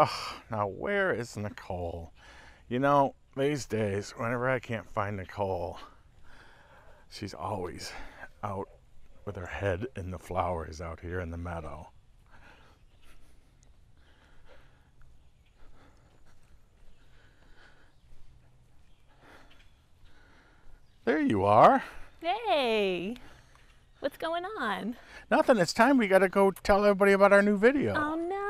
Oh, now where is Nicole? You know, these days, whenever I can't find Nicole, she's always out with her head in the flowers out here in the meadow. There you are. Hey. What's going on? Nothing. It's time we got to go tell everybody about our new video. Oh, no.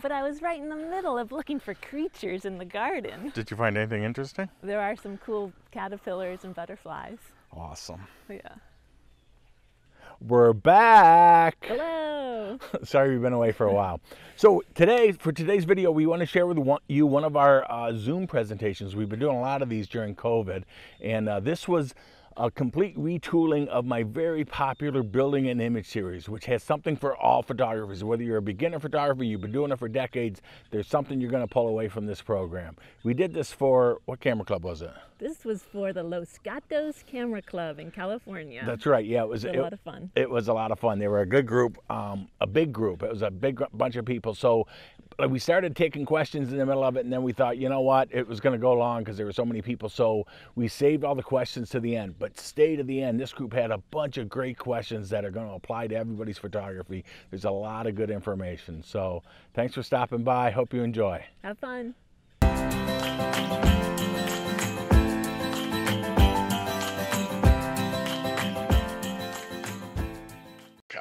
But I was right in the middle of looking for creatures in the garden. Did you find anything interesting? There are some cool caterpillars and butterflies. Awesome. Yeah. We're back. Hello. Sorry we've been away for a while. So today, for today's video, we want to share with you one of our Zoom presentations. We've been doing a lot of these during COVID, and this was a complete retooling of my very popular Building an Image series, which has something for all photographers. Whether you're a beginner photographer, you've been doing it for decades, there's something you're going to pull away from this program. We did this for, what camera club was it? This was for the Los Gatos Camera Club in California. That's right, yeah. It was a lot of fun. It was a lot of fun. They were a good group, a big group. It was a big bunch of people. So we started taking questions in the middle of it, and then we thought, you know what, it was going to go long because there were so many people. So we saved all the questions to the end. But stay to the end. This group had a bunch of great questions that are going to apply to everybody's photography. There's a lot of good information. So thanks for stopping by. Hope you enjoy. Have fun.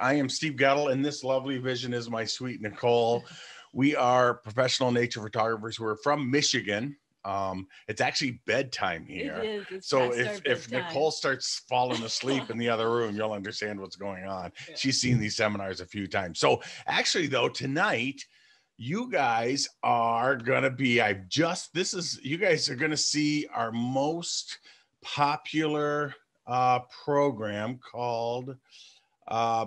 I am Steve Gettle, and this lovely vision is my sweet Nicole. We are professional nature photographers. We're from Michigan. It's actually bedtime here. It is. It's so if Nicole starts falling asleep in the other room, you'll understand what's going on. Yeah. She's seen these seminars a few times. So actually though, tonight, you guys are gonna be, you guys are gonna see our most popular program called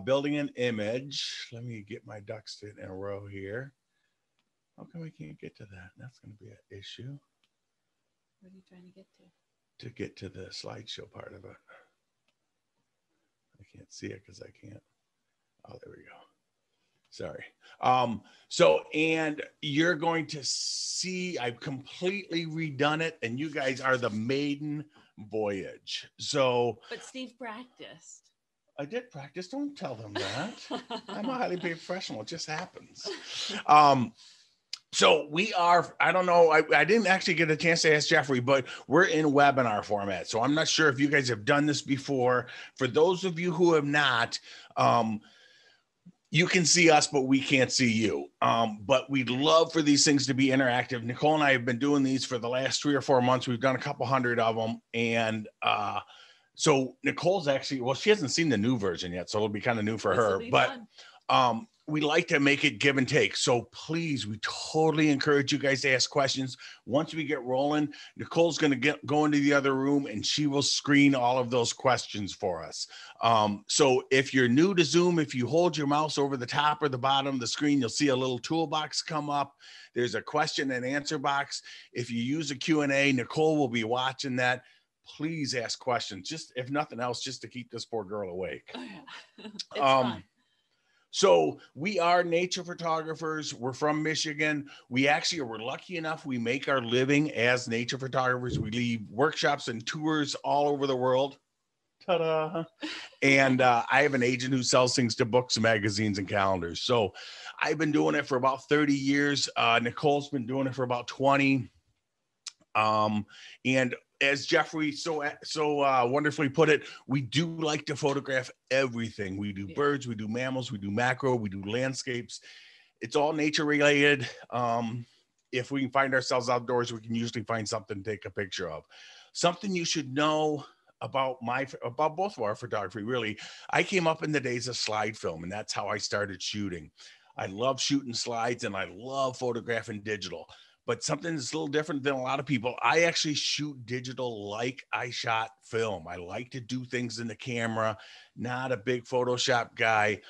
Building an Image. Let me get my ducks in a row here. How come we can't get to that? That's gonna be an issue. What are you trying to get to? To get to the slideshow part of it. I can't see it because I can't. Oh, there we go. Sorry. So, and you're going to see, I've completely redone it, and you guys are the maiden voyage. So. But Steve practiced. I did practice. Don't tell them that. I'm a highly paid professional. It just happens. So we are, I don't know, I didn't actually get a chance to ask Jeffrey, but we're in webinar format. So I'm not sure if you guys have done this before. For those of you who have not, you can see us, but we can't see you. But we'd love for these things to be interactive. Nicole and I have been doing these for the last 3 or 4 months. We've done a couple hundred of them. And so Nicole's actually, well, she hasn't seen the new version yet, so it'll be kind of new for her. But we like to make it give and take. So please, we totally encourage you guys to ask questions. Once we get rolling, Nicole's going to go into the other room and she will screen all of those questions for us. So if you're new to Zoom, if you hold your mouse over the top or the bottom of the screen, you'll see a little toolbox come up. There's a question and answer box. If you use a Q&A, Nicole will be watching that. Please ask questions, just if nothing else, just to keep this poor girl awake. Oh, yeah. It's fun. So we are nature photographers. We're from Michigan. We actually were lucky enough. We make our living as nature photographers. We lead workshops and tours all over the world. Ta-da! And I have an agent who sells things to books, magazines, and calendars. So I've been doing it for about 30 years. Nicole's been doing it for about 20. And as Jeffrey so wonderfully put it, we do like to photograph everything. We do birds, we do mammals, we do macro, we do landscapes. It's all nature related. If we can find ourselves outdoors, we can usually find something to take a picture of. Something you should know about both of our photography, really. I came up in the days of slide film, and that's how I started shooting. I love shooting slides, and I love photographing digital. But something that's a little different than a lot of people. I actually shoot digital like I shot film. I like to do things in the camera, not a big Photoshop guy.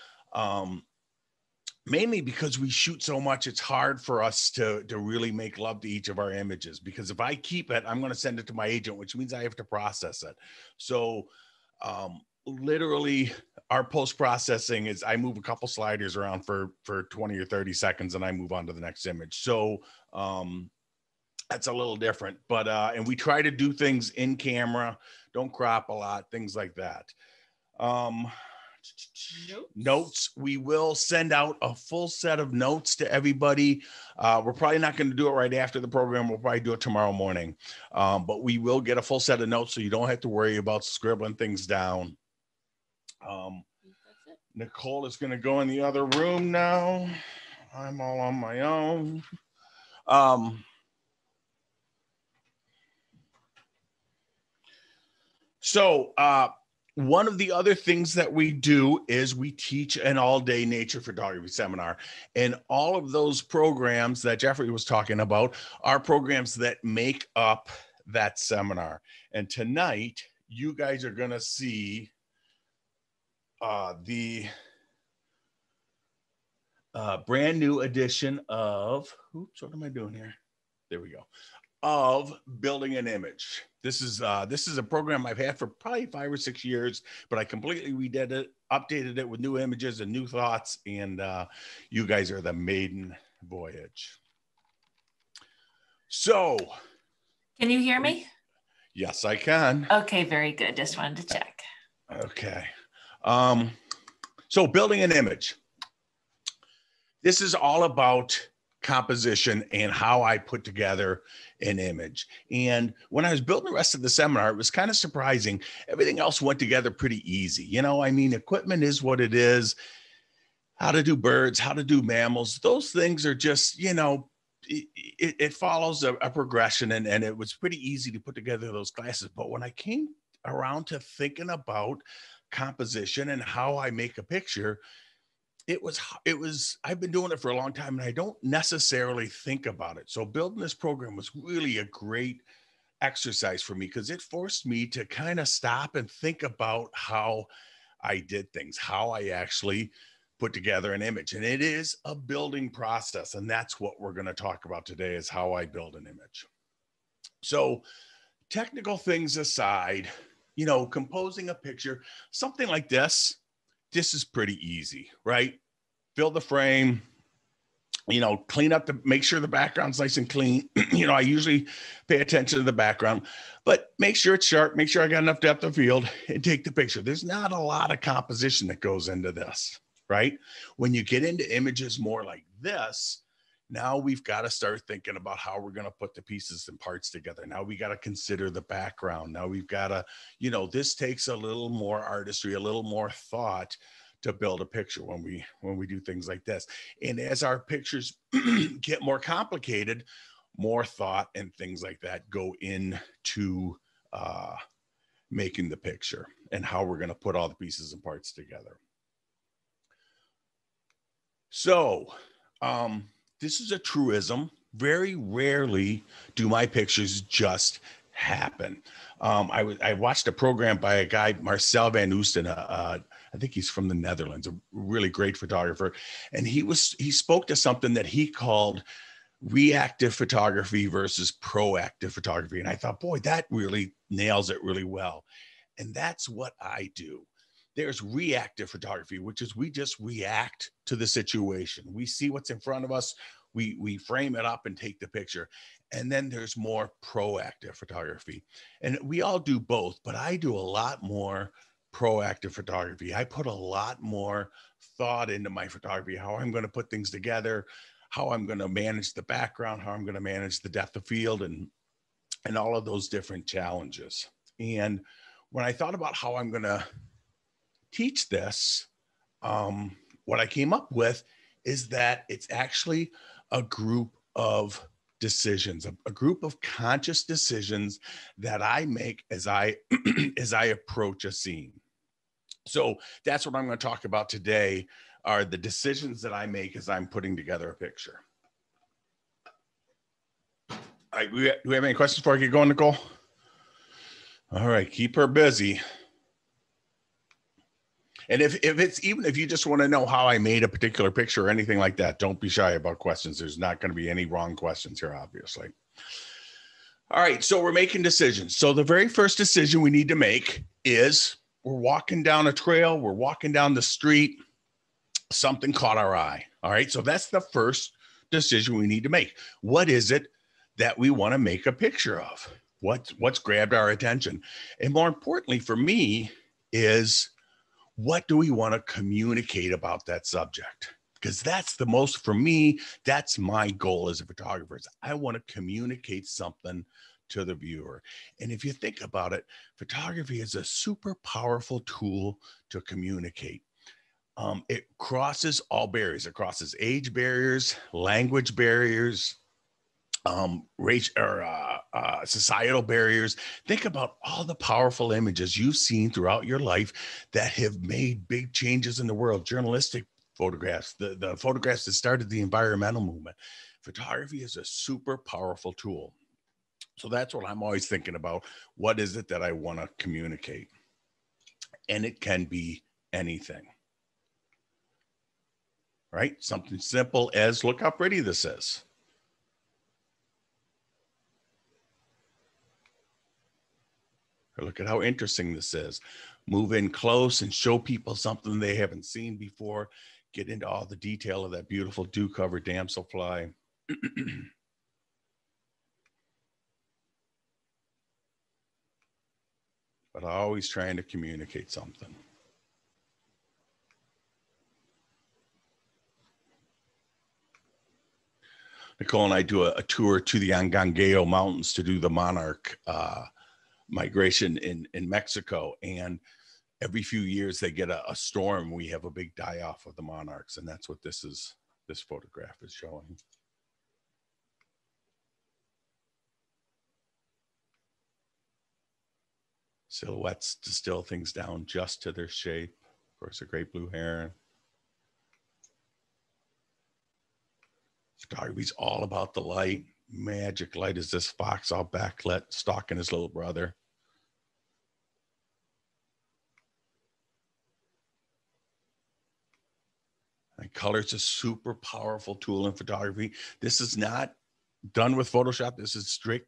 Mainly because we shoot so much, it's hard for us to really make love to each of our images. Because if I keep it, I'm gonna send it to my agent, which means I have to process it. So literally our post-processing is I move a couple sliders around for 20 or 30 seconds and I move on to the next image. So that's a little different, but, and we try to do things in camera, don't crop a lot, things like that. Notes. We will send out a full set of notes to everybody. We're probably not going to do it right after the program. We'll probably do it tomorrow morning, but we will get a full set of notes so you don't have to worry about scribbling things down. Nicole is going to go in the other room now. I'm all on my own. One of the other things that we do is we teach an all-day nature photography seminar. And all of those programs that Jeffrey was talking about are programs that make up that seminar. And tonight, you guys are going to see the brand new edition of, oops, what am I doing here? There we go. Of Building an Image. This is a program I've had for probably 5 or 6 years, but I completely redid it, updated it with new images and new thoughts, and you guys are the maiden voyage. So. Can you hear me? Yes, I can. Okay, very good. Just wanted to check. Okay. So Building an Image. This is all about composition and how I put together an image. And when I was building the rest of the seminar, it was kind of surprising. Everything else went together pretty easy. You know, I mean, equipment is what it is. How to do birds, how to do mammals, those things are just, you know, it follows a progression, and it was pretty easy to put together those classes. But when I came around to thinking about composition and how I make a picture, I've been doing it for a long time and I don't necessarily think about it. So building this program was really a great exercise for me because it forced me to kind of stop and think about how I did things, how I actually put together an image. And it is a building process. And that's what we're going to talk about today, is how I build an image. So technical things aside, you know, composing a picture, something like this, this is pretty easy, right? Fill the frame, you know, clean up make sure the background's nice and clean. You know, I usually pay attention to the background, but make sure it's sharp, make sure I got enough depth of field, and take the picture. There's not a lot of composition that goes into this, right? When you get into images more like this, now we've got to start thinking about how we're going to put the pieces and parts together. Now we got to consider the background. Now we've got to, you know, this takes a little more artistry, a little more thought to build a picture when we do things like this. And as our pictures get more complicated, more thought and things like that go into making the picture and how we're going to put all the pieces and parts together. So, this is a truism. Very rarely do my pictures just happen. I watched a program by a guy, Marcel Van Oosten. I think he's from the Netherlands, a really great photographer. And he spoke to something that he called reactive photography versus proactive photography. And I thought, boy, that really nails it really well. And that's what I do. There's reactive photography, which is we just react to the situation. We see what's in front of us. We frame it up and take the picture. And then there's more proactive photography. And we all do both, but I do a lot more proactive photography. I put a lot more thought into my photography, how I'm going to put things together, how I'm going to manage the background, how I'm going to manage the depth of field, and all of those different challenges. And when I thought about how I'm going to teach this, what I came up with is that it's actually a group of decisions, a group of conscious decisions that I make as I as I approach a scene. So that's what I'm going to talk about today, are the decisions that I make as I'm putting together a picture. All right, do we have any questions before I get going, Nicole? All right, keep her busy. And if you just want to know how I made a particular picture or anything like that, don't be shy about questions. There's not going to be any wrong questions here, obviously. All right, so we're making decisions. So the very first decision we need to make is We're walking down a trail. We're walking down the street. Something caught our eye. All right. So that's the first decision we need to make. What is it that we want to make a picture of? What's grabbed our attention? And more importantly for me is, what do we want to communicate about that subject? Because that's the most, for me, that's my goal as a photographer, is I want to communicate something to the viewer. And if you think about it, photography is a super powerful tool to communicate. It crosses all barriers. It crosses age barriers, language barriers, race or societal barriers. Think about all the powerful images you've seen throughout your life that have made big changes in the world. Journalistic photographs, the photographs that started the environmental movement. Photography is a super powerful tool. So that's what I'm always thinking about. What is it that I want to communicate? And it can be anything, right? Something simple as, look how pretty this is. Look at how interesting this is. Move in close and show people something they haven't seen before. Get into all the detail of that beautiful dew-covered damselfly. But always trying to communicate something. Nicole and I do a tour to the Angangueo Mountains to do the monarch migration in Mexico, and every few years they get a storm. We have a big die-off of the monarchs, and that's what this is. This photograph is showing. Silhouettes distill things down just to their shape. Of course, a great blue heron. Photography's all about the light. Magic light is this fox all backlit, stalking his little brother. And color is a super powerful tool in photography. This is not done with Photoshop. This is straight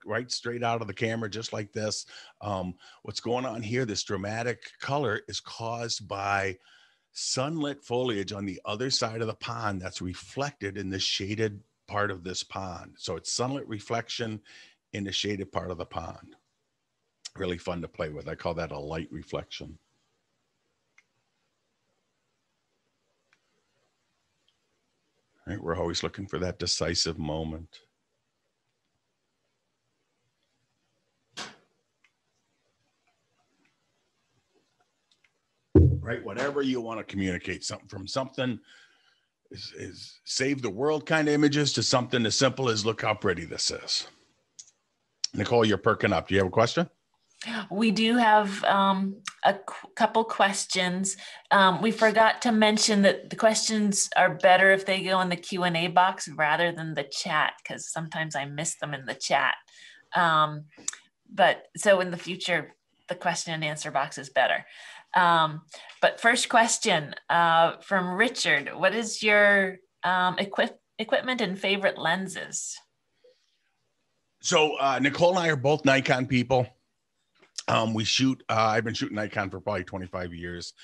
out of the camera, just like this. What's going on here, this dramatic color is caused by sunlit foliage on the other side of the pond that's reflected in the shaded part of this pond. So it's sunlit reflection in the shaded part of the pond. Really fun to play with. I call that a light reflection. All right, we're always looking for that decisive moment. Right, whatever you want to communicate, something from something is save the world kind of images to something as simple as, look how pretty this is. Nicole, you're perking up. Do you have a question? We do have a couple questions. We forgot to mention that the questions are better if they go in the Q&A box rather than the chat, because sometimes I miss them in the chat. But so in the future, the question and answer box is better. But first question from Richard, what is your equipment and favorite lenses? So Nicole and I are both Nikon people. We shoot, I've been shooting Nikon for probably 25 years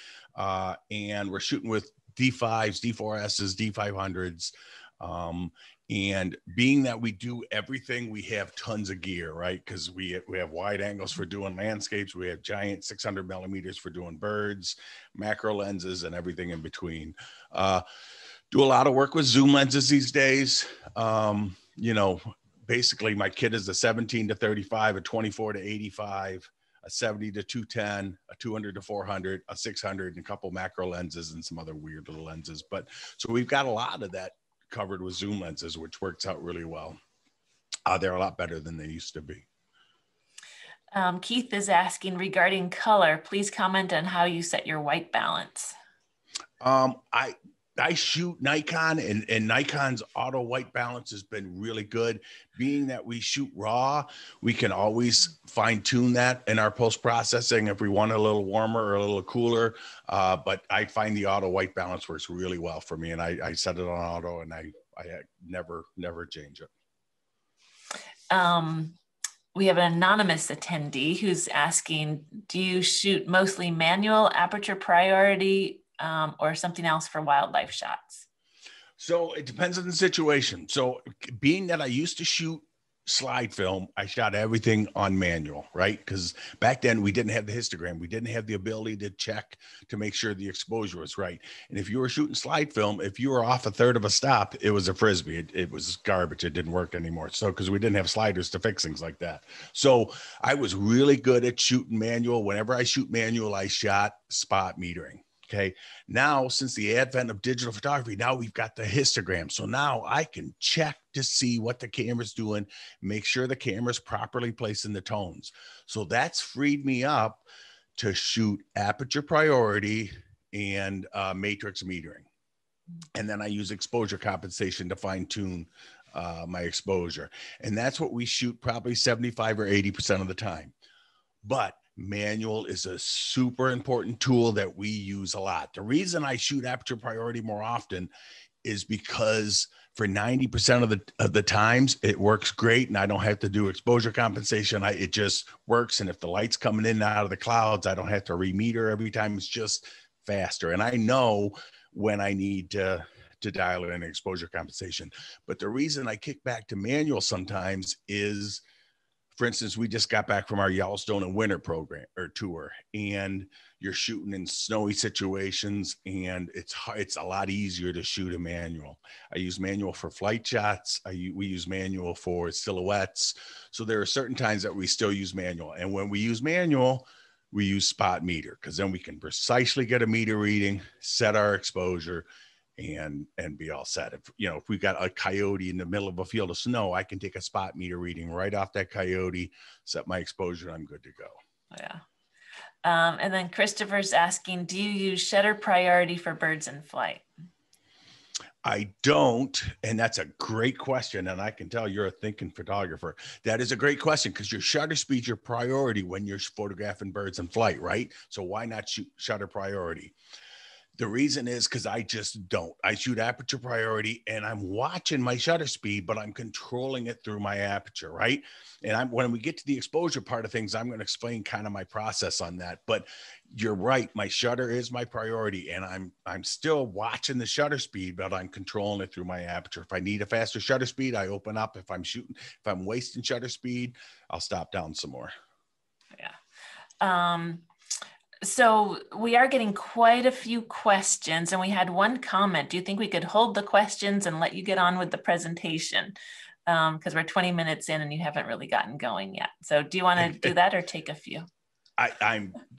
and we're shooting with D5s, D4s, D500s. And being that we do everything, we have tons of gear, right? Because we have wide angles for doing landscapes. We have giant 600 millimeters for doing birds, macro lenses, and everything in between. Do a lot of work with zoom lenses these days. You know, basically my kit is a 17 to 35, a 24 to 85, a 70 to 210, a 200 to 400, a 600, and a couple macro lenses and some other weird little lenses. But so we've got a lot of that covered with zoom lenses, which works out really well. They're a lot better than they used to be. Keith is asking regarding color, please comment on how you set your white balance. I shoot Nikon, and Nikon's auto white balance has been really good. Being that we shoot raw, we can always fine tune that in our post-processing if we want a little warmer or a little cooler. But I find the auto white balance works really well for me, and I set it on auto, and I never change it. we have an anonymous attendee who's asking, do you shoot mostly manual, aperture priority, or something else for wildlife shots? So it depends on the situation. So being that I used to shoot slide film, I shot everything on manual, right? Because back then we didn't have the histogram. We didn't have the ability to check to make sure the exposure was right. And if you were shooting slide film, if you were off a third of a stop, it was a Frisbee. It was garbage. It didn't work anymore. So, because we didn't have sliders to fix things like that. So I was really good at shooting manual. Whenever I shoot manual, I shot spot metering. Okay. Now, since the advent of digital photography, now we've got the histogram. So now I can check to see what the camera's doing, make sure the camera's properly placing the tones. So that's freed me up to shoot aperture priority and matrix metering. And then I use exposure compensation to fine tune my exposure. And that's what we shoot probably 75 or 80% of the time. But manual is a super important tool that we use a lot. The reason I shoot aperture priority more often is because for 90% of the times it works great and I don't have to do exposure compensation. It just works. And if the light's coming in and out of the clouds, I don't have to remeter every time. It's just faster. And I know when I need to dial in exposure compensation. But the reason I kick back to manual sometimes is, for instance, we just got back from our Yellowstone and winter program or tour, and you're shooting in snowy situations, and it's a lot easier to shoot a manual. I use manual for flight shots. We use manual for silhouettes. So there are certain times that we still use manual. And when we use manual, we use spot meter, because then we can precisely get a meter reading, set our exposure, and be all set. If we've got a coyote in the middle of a field of snow, I can take a spot meter reading right off that coyote, set my exposure, and I'm good to go. Yeah. And then Christopher's asking, do you use shutter priority for birds in flight? I don't. And that's a great question. And I can tell you're a thinking photographer. That is a great question, because your shutter speed's your priority when you're photographing birds in flight, right? So why not shoot shutter priority? The reason is because I just don't. I shoot aperture priority and I'm watching my shutter speed, but I'm controlling it through my aperture, right? And when we get to the exposure part of things, I'm going to explain kind of my process on that. But you're right, my shutter is my priority, and I'm still watching the shutter speed, but I'm controlling it through my aperture. If I need a faster shutter speed, I open up. If I'm wasting shutter speed, I'll stop down some more. Yeah. So we are getting quite a few questions, and we had one comment. Do you think we could hold the questions and let you get on with the presentation? Because we're 20 minutes in and you haven't really gotten going yet. So do you want to do that or take a few?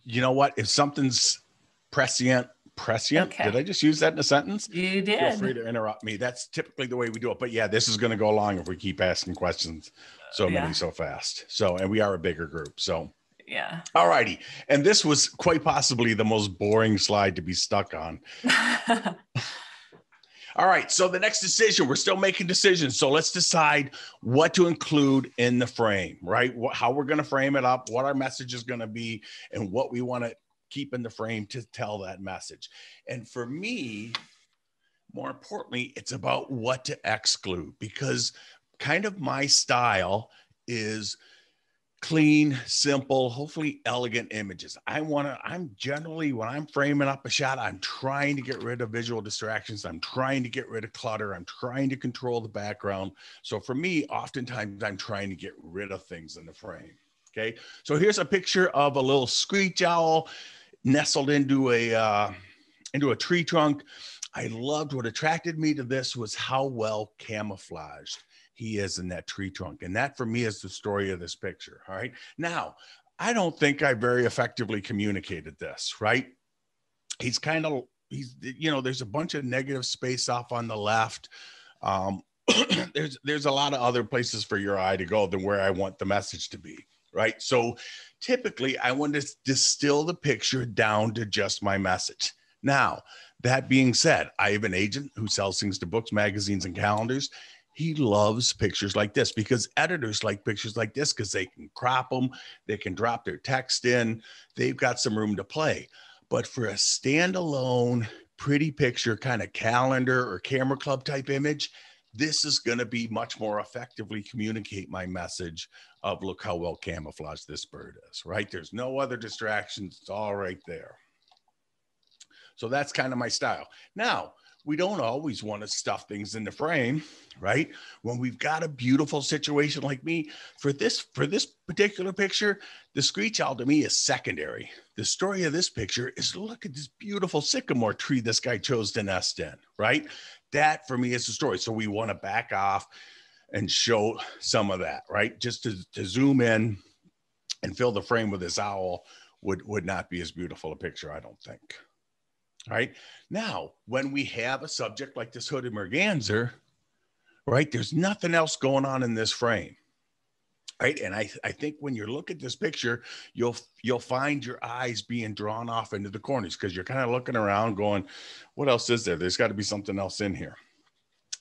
You know what? If something's prescient. Okay. Did I just use that in a sentence? You did. Feel free to interrupt me. That's typically the way we do it. But yeah, this is going to go along if we keep asking questions so many so fast. So, and we are a bigger group. So. Yeah. All righty. And this was quite possibly the most boring slide to be stuck on. All right. So the next decision, we're still making decisions. So let's decide what to include in the frame, right? How we're going to frame it up, what our message is going to be, and what we want to keep in the frame to tell that message. And for me, more importantly, it's about what to exclude, because kind of my style is clean, simple, hopefully elegant images. I'm generally, when I'm framing up a shot, I'm trying to get rid of visual distractions. I'm trying to get rid of clutter. I'm trying to control the background. So for me, oftentimes I'm trying to get rid of things in the frame. Okay. So here's a picture of a little screech owl nestled into a tree trunk. I loved, what attracted me to this was how well camouflaged he is in that tree trunk. And that for me is the story of this picture. All right. Now, I don't think I very effectively communicated this, right? There's a bunch of negative space off on the left. There's a lot of other places for your eye to go than where I want the message to be, right? So typically I want to distill the picture down to just my message. Now, that being said, I have an agent who sells things to books, magazines, and calendars. He loves pictures like this, because editors like pictures like this because they can crop them, they can drop their text in, they've got some room to play. But for a standalone, pretty picture, kind of calendar or camera club type image, this is going to be much more effectively communicate my message of look how well camouflaged this bird is, right? There's no other distractions. It's all right there. So that's kind of my style. Now, we don't always want to stuff things in the frame, right? When we've got a beautiful situation like me, for this particular picture, the screech owl to me is secondary. The story of this picture is look at this beautiful sycamore tree this guy chose to nest in, right? That for me is the story. So we want to back off and show some of that, right? Just to zoom in and fill the frame with this owl would not be as beautiful a picture, I don't think. Right now, when we have a subject like this hooded merganser, right, there's nothing else going on in this frame, right? And I think when you look at this picture, you'll find your eyes being drawn off into the corners because you're kind of looking around going, what else is there? There's got to be something else in here.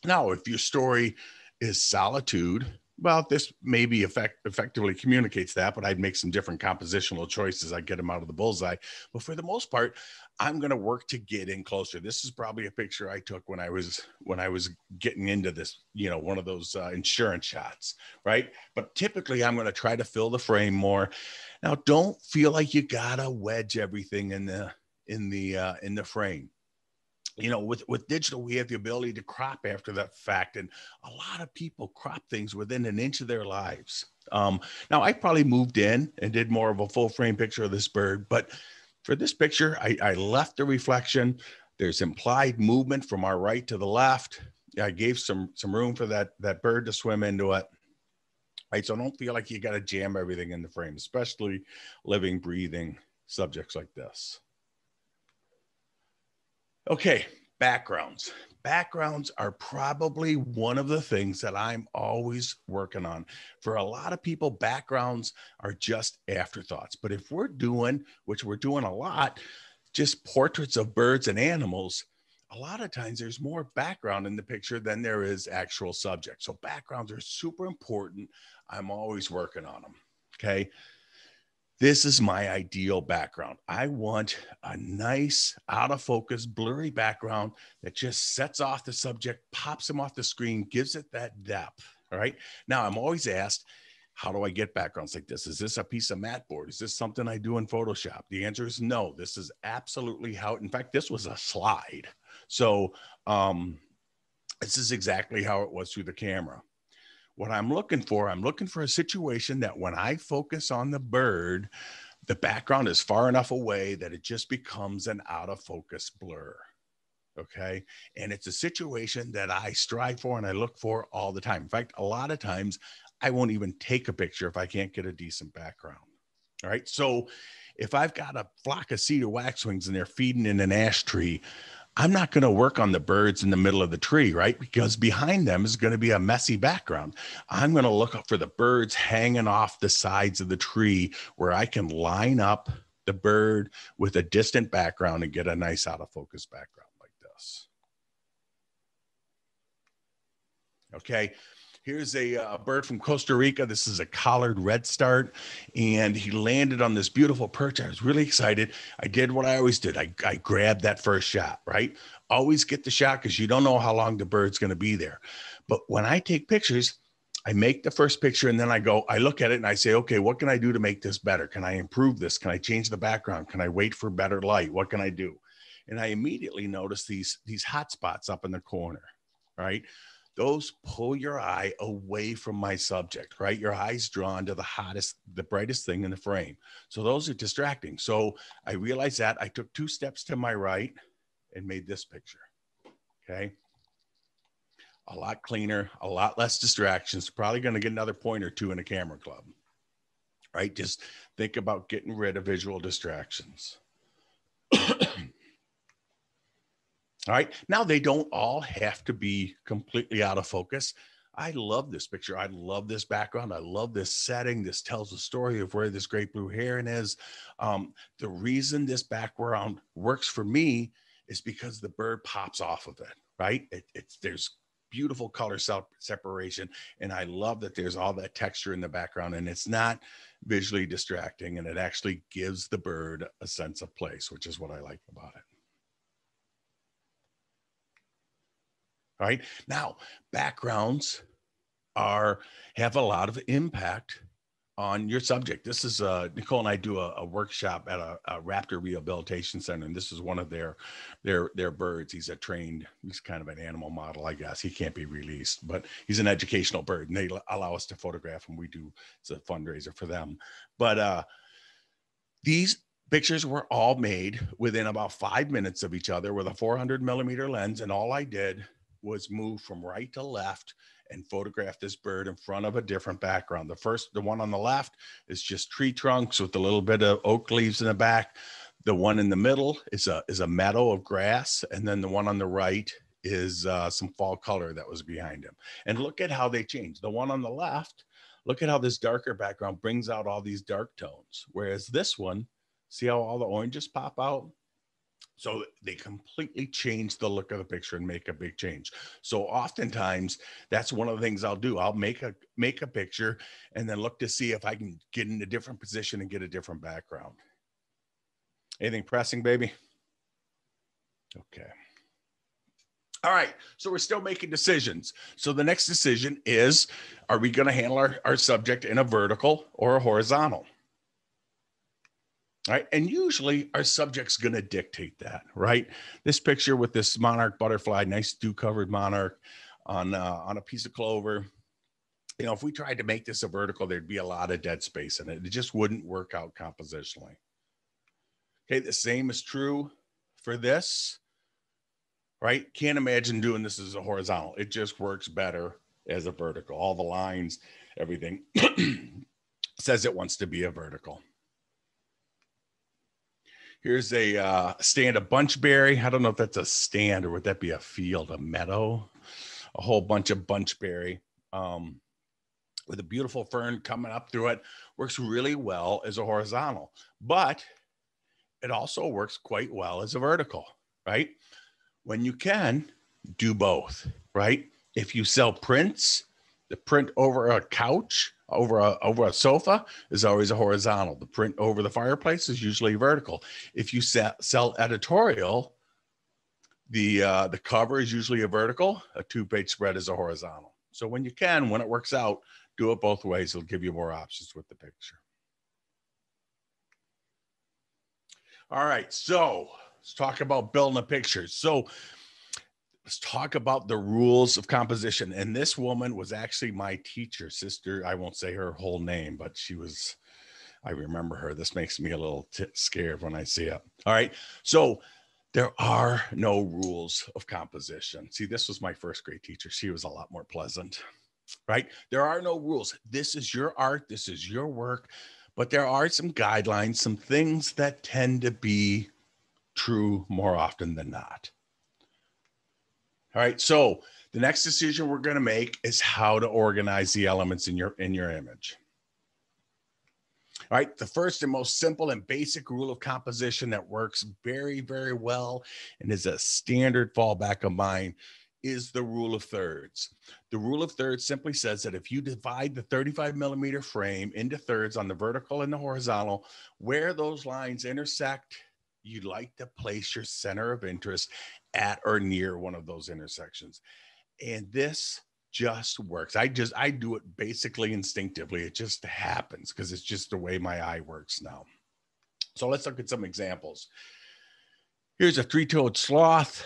Now, if your story is solitude, well, this maybe effectively communicates that, but I'd make some different compositional choices. I'd get them out of the bullseye. But for the most part, I'm going to work to get in closer. This is probably a picture I took when I was getting into this, you know, one of those insurance shots, right? But typically, I'm going to try to fill the frame more. Now, don't feel like you gotta wedge everything in the frame. You know, with digital, we have the ability to crop after that fact. And a lot of people crop things within an inch of their lives. Now, I probably moved in and did more of a full frame picture of this bird. But for this picture, I left the reflection. There's implied movement from our right to the left. I gave some room for that bird to swim into it. Right, so don't feel like you got to jam everything in the frame, especially living, breathing subjects like this. Okay, backgrounds. Backgrounds are probably one of the things that I'm always working on. For a lot of people, backgrounds are just afterthoughts. But if we're doing, which we're doing a lot, just portraits of birds and animals, a lot of times there's more background in the picture than there is actual subject. So backgrounds are super important. I'm always working on them, okay? This is my ideal background. I want a nice, out of focus, blurry background that just sets off the subject, pops them off the screen, gives it that depth, all right? Now, I'm always asked, how do I get backgrounds like this? Is this a piece of mat board? Is this something I do in Photoshop? The answer is no. This is absolutely how, in fact, this was a slide. So this is exactly how it was through the camera. What I'm looking for a situation that when I focus on the bird, the background is far enough away that it just becomes an out of focus blur, okay? And it's a situation that I strive for and I look for all the time. In fact, a lot of times I won't even take a picture if I can't get a decent background, all right? So if I've got a flock of cedar waxwings and they're feeding in an ash tree, I'm not going to work on the birds in the middle of the tree, right? Because behind them is going to be a messy background. I'm going to look up for the birds hanging off the sides of the tree where I can line up the bird with a distant background and get a nice out of focus background like this. Okay. Here's a bird from Costa Rica. This is a collared redstart, and he landed on this beautiful perch. I was really excited. I did what I always did. I grabbed that first shot, right? Always get the shot because you don't know how long the bird's going to be there. But when I take pictures, I make the first picture, and then I look at it, and I say, okay, what can I do to make this better? Can I improve this? Can I change the background? Can I wait for better light? What can I do? And I immediately notice these hot spots up in the corner, right? Those pull your eye away from my subject, right? Your eye's drawn to the brightest thing in the frame. So those are distracting. So I realized that I took two steps to my right and made this picture, okay? A lot cleaner, a lot less distractions, probably gonna get another point or two in a camera club, right? Just think about getting rid of visual distractions. All right, now they don't all have to be completely out of focus. I love this picture. I love this background. I love this setting. This tells the story of where this great blue heron is. The reason this background works for me is because the bird pops off of it, right? There's beautiful color separation, and I love that there's all that texture in the background, and it's not visually distracting, and it actually gives the bird a sense of place, which is what I like about it. All right. Now, backgrounds have a lot of impact on your subject. This is Nicole and I do a workshop at a raptor rehabilitation center, and this is one of their birds. He's kind of an animal model, I guess. He can't be released, but he's an educational bird, and they allow us to photograph him. It's a fundraiser for them. But these pictures were all made within about 5 minutes of each other with a 400 millimeter lens, and all I did was move from right to left and photograph this bird in front of a different background. The one on the left is just tree trunks with a little bit of oak leaves in the back. The one in the middle is a meadow of grass. And then the one on the right is some fall color that was behind him. And look at how they change. The one on the left, look at how this darker background brings out all these dark tones. Whereas this one, see how all the oranges pop out? So they completely change the look of the picture and make a big change. So oftentimes that's one of the things I'll do. I'll make a picture and then look to see if I can get in a different position and get a different background. Anything pressing, baby? Okay. All right. So we're still making decisions. So the next decision is, are we going to handle our subject in a vertical or a horizontal? Right? And usually our subject's going to dictate that, right? This picture with this monarch butterfly, nice dew-covered monarch on a piece of clover. You know, if we tried to make this a vertical, there'd be a lot of dead space in it. It just wouldn't work out compositionally. Okay, the same is true for this, right? Can't imagine doing this as a horizontal. It just works better as a vertical. All the lines, everything says it wants to be a vertical. Here's a stand of bunchberry. I don't know if that's a stand or would that be a field, a meadow, a whole bunch of bunchberry with a beautiful fern coming up through it. Works really well as a horizontal, but it also works quite well as a vertical, right? When you can, do both, right? If you sell prints, the print over a couch, over a sofa is always a horizontal. The print over the fireplace is usually vertical. If you sell editorial, the cover is usually a vertical. A two-page spread is a horizontal. So when you can, when it works out, do it both ways. It'll give you more options with the picture. All right, so let's talk about building a picture. So let's talk about the rules of composition. And this woman was actually my teacher, sister. I won't say her whole name, but I remember her. This makes me a little scared when I see it. All right. So there are no rules of composition. See, this was my first grade teacher. She was a lot more pleasant, right? There are no rules. This is your art. This is your work. But there are some guidelines, some things that tend to be true more often than not. All right, so the next decision we're going to make is how to organize the elements in your image. All right, the first and most simple and basic rule of composition that works very, very well and is a standard fallback of mine is the rule of thirds. The rule of thirds simply says that if you divide the 35 millimeter frame into thirds on the vertical and the horizontal, where those lines intersect, you'd like to place your center of interest at or near one of those intersections. And this just works. I do it basically instinctively. It just happens because it's just the way my eye works now. So let's look at some examples. Here's a three-toed sloth.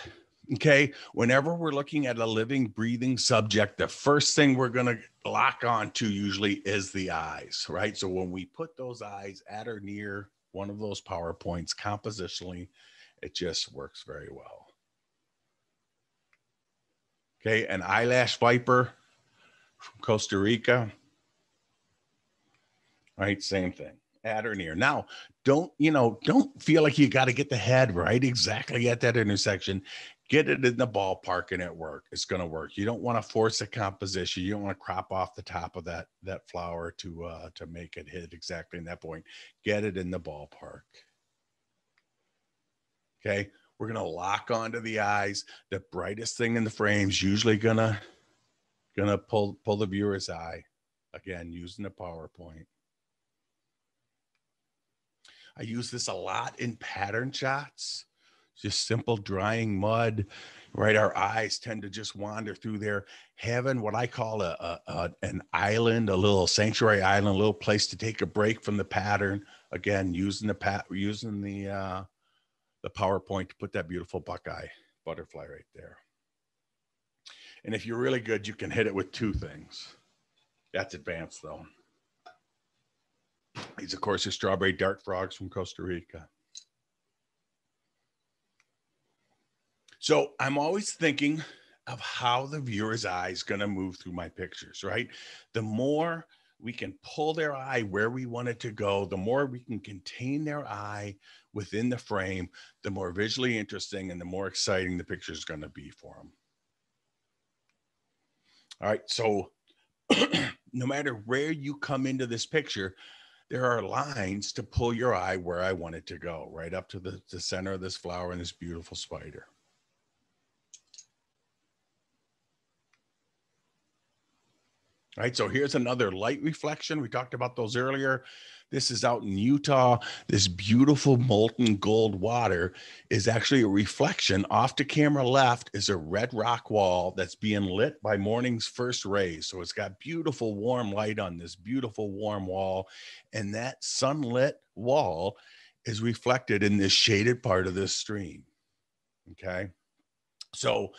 Okay, whenever we're looking at a living, breathing subject, the first thing we're going to lock on to usually is the eyes, right? So when we put those eyes at or near one of those PowerPoints compositionally, it just works very well. Okay, an eyelash viper from Costa Rica. All right, same thing, at or near. Now, don't feel like you got to get the head right exactly at that intersection. Get it in the ballpark and it's going to work. You don't want to force a composition. You don't want to crop off the top of that flower to make it hit exactly in that point. Get it in the ballpark. Okay. We're going to lock onto the eyes. The brightest thing in the frame is usually going to pull the viewer's eye. Again, using the PowerPoint. I use this a lot in pattern shots. Just simple drying mud, right? Our eyes tend to just wander through there. Having what I call an island, a little sanctuary island, a little place to take a break from the pattern. Again, using the PowerPoint to put that beautiful buckeye butterfly right there. And if you're really good, you can hit it with two things. That's advanced though. These, of course, are strawberry dart frogs from Costa Rica. So I'm always thinking of how the viewer's eye is going to move through my pictures, right? The more we can pull their eye where we want it to go, the more we can contain their eye within the frame, the more visually interesting and the more exciting the picture is going to be for them. All right, so no matter where you come into this picture, there are lines to pull your eye where I want it to go, right up to the center of this flower and this beautiful spider. All right, so here's another light reflection. We talked about those earlier. This is out in Utah. This beautiful molten gold water is actually a reflection. Off to camera left is a red rock wall that's being lit by morning's first rays. So it's got beautiful warm light on this beautiful warm wall. And that sunlit wall is reflected in this shaded part of this stream, okay? So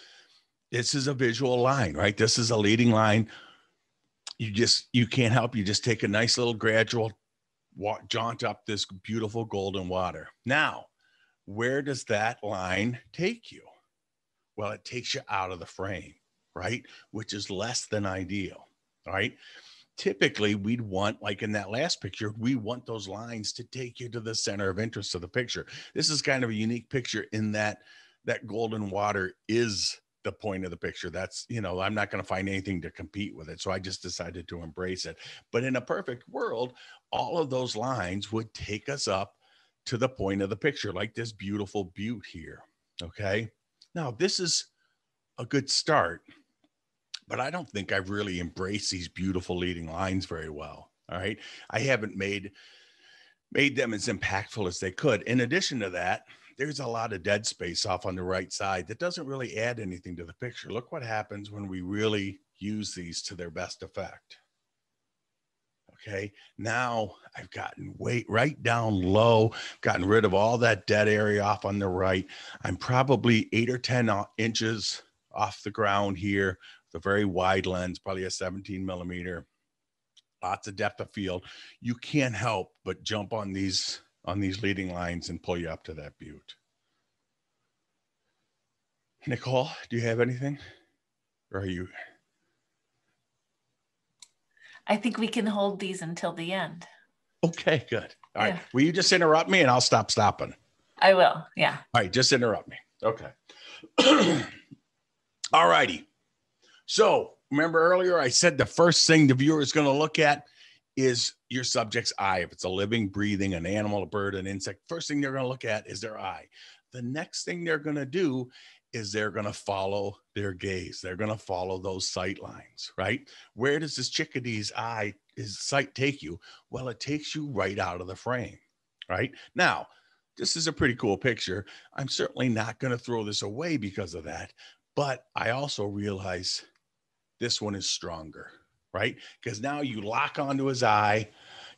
this is a visual line, right? This is a leading line. You can't help, you just take a nice little gradual walk, jaunt up this beautiful golden water. Now, where does that line take you? Well, it takes you out of the frame, right? Which is less than ideal, all right? Typically, we'd want, like in that last picture, we want those lines to take you to the center of interest of the picture. This is kind of a unique picture in that that golden water is the point of the picture. That's, you know, I'm not going to find anything to compete with it. So I just decided to embrace it. But in a perfect world, all of those lines would take us up to the point of the picture, like this beautiful butte here. Okay. Now this is a good start, but I don't think I've really embraced these beautiful leading lines very well. All right. I haven't made them as impactful as they could. In addition to that, there's a lot of dead space off on the right side that doesn't really add anything to the picture. Look what happens when we really use these to their best effect. Okay, now I've gotten weight right down low, gotten rid of all that dead area off on the right. I'm probably 8 or 10 inches off the ground here with a very wide lens, probably a 17 millimeter, lots of depth of field. You can't help but jump on these leading lines and pull you up to that butte. Nicole, do you have anything? Or are you? I think we can hold these until the end. Okay, good. All right. Will you just interrupt me and I'll stop stopping? I will, yeah. All right, just interrupt me. Okay. All righty. So remember earlier I said the first thing the viewer is going to look at is your subject's eye. If it's a living, breathing, an animal, a bird, an insect, first thing they're going to look at is their eye. The next thing they're going to do is they're going to follow their gaze. They're going to follow those sight lines, right? Where does this chickadee's eye, his sight take you? Well, it takes you right out of the frame, right? Now, this is a pretty cool picture. I'm certainly not going to throw this away because of that, but I also realize this one is stronger, right? Because now you lock onto his eye,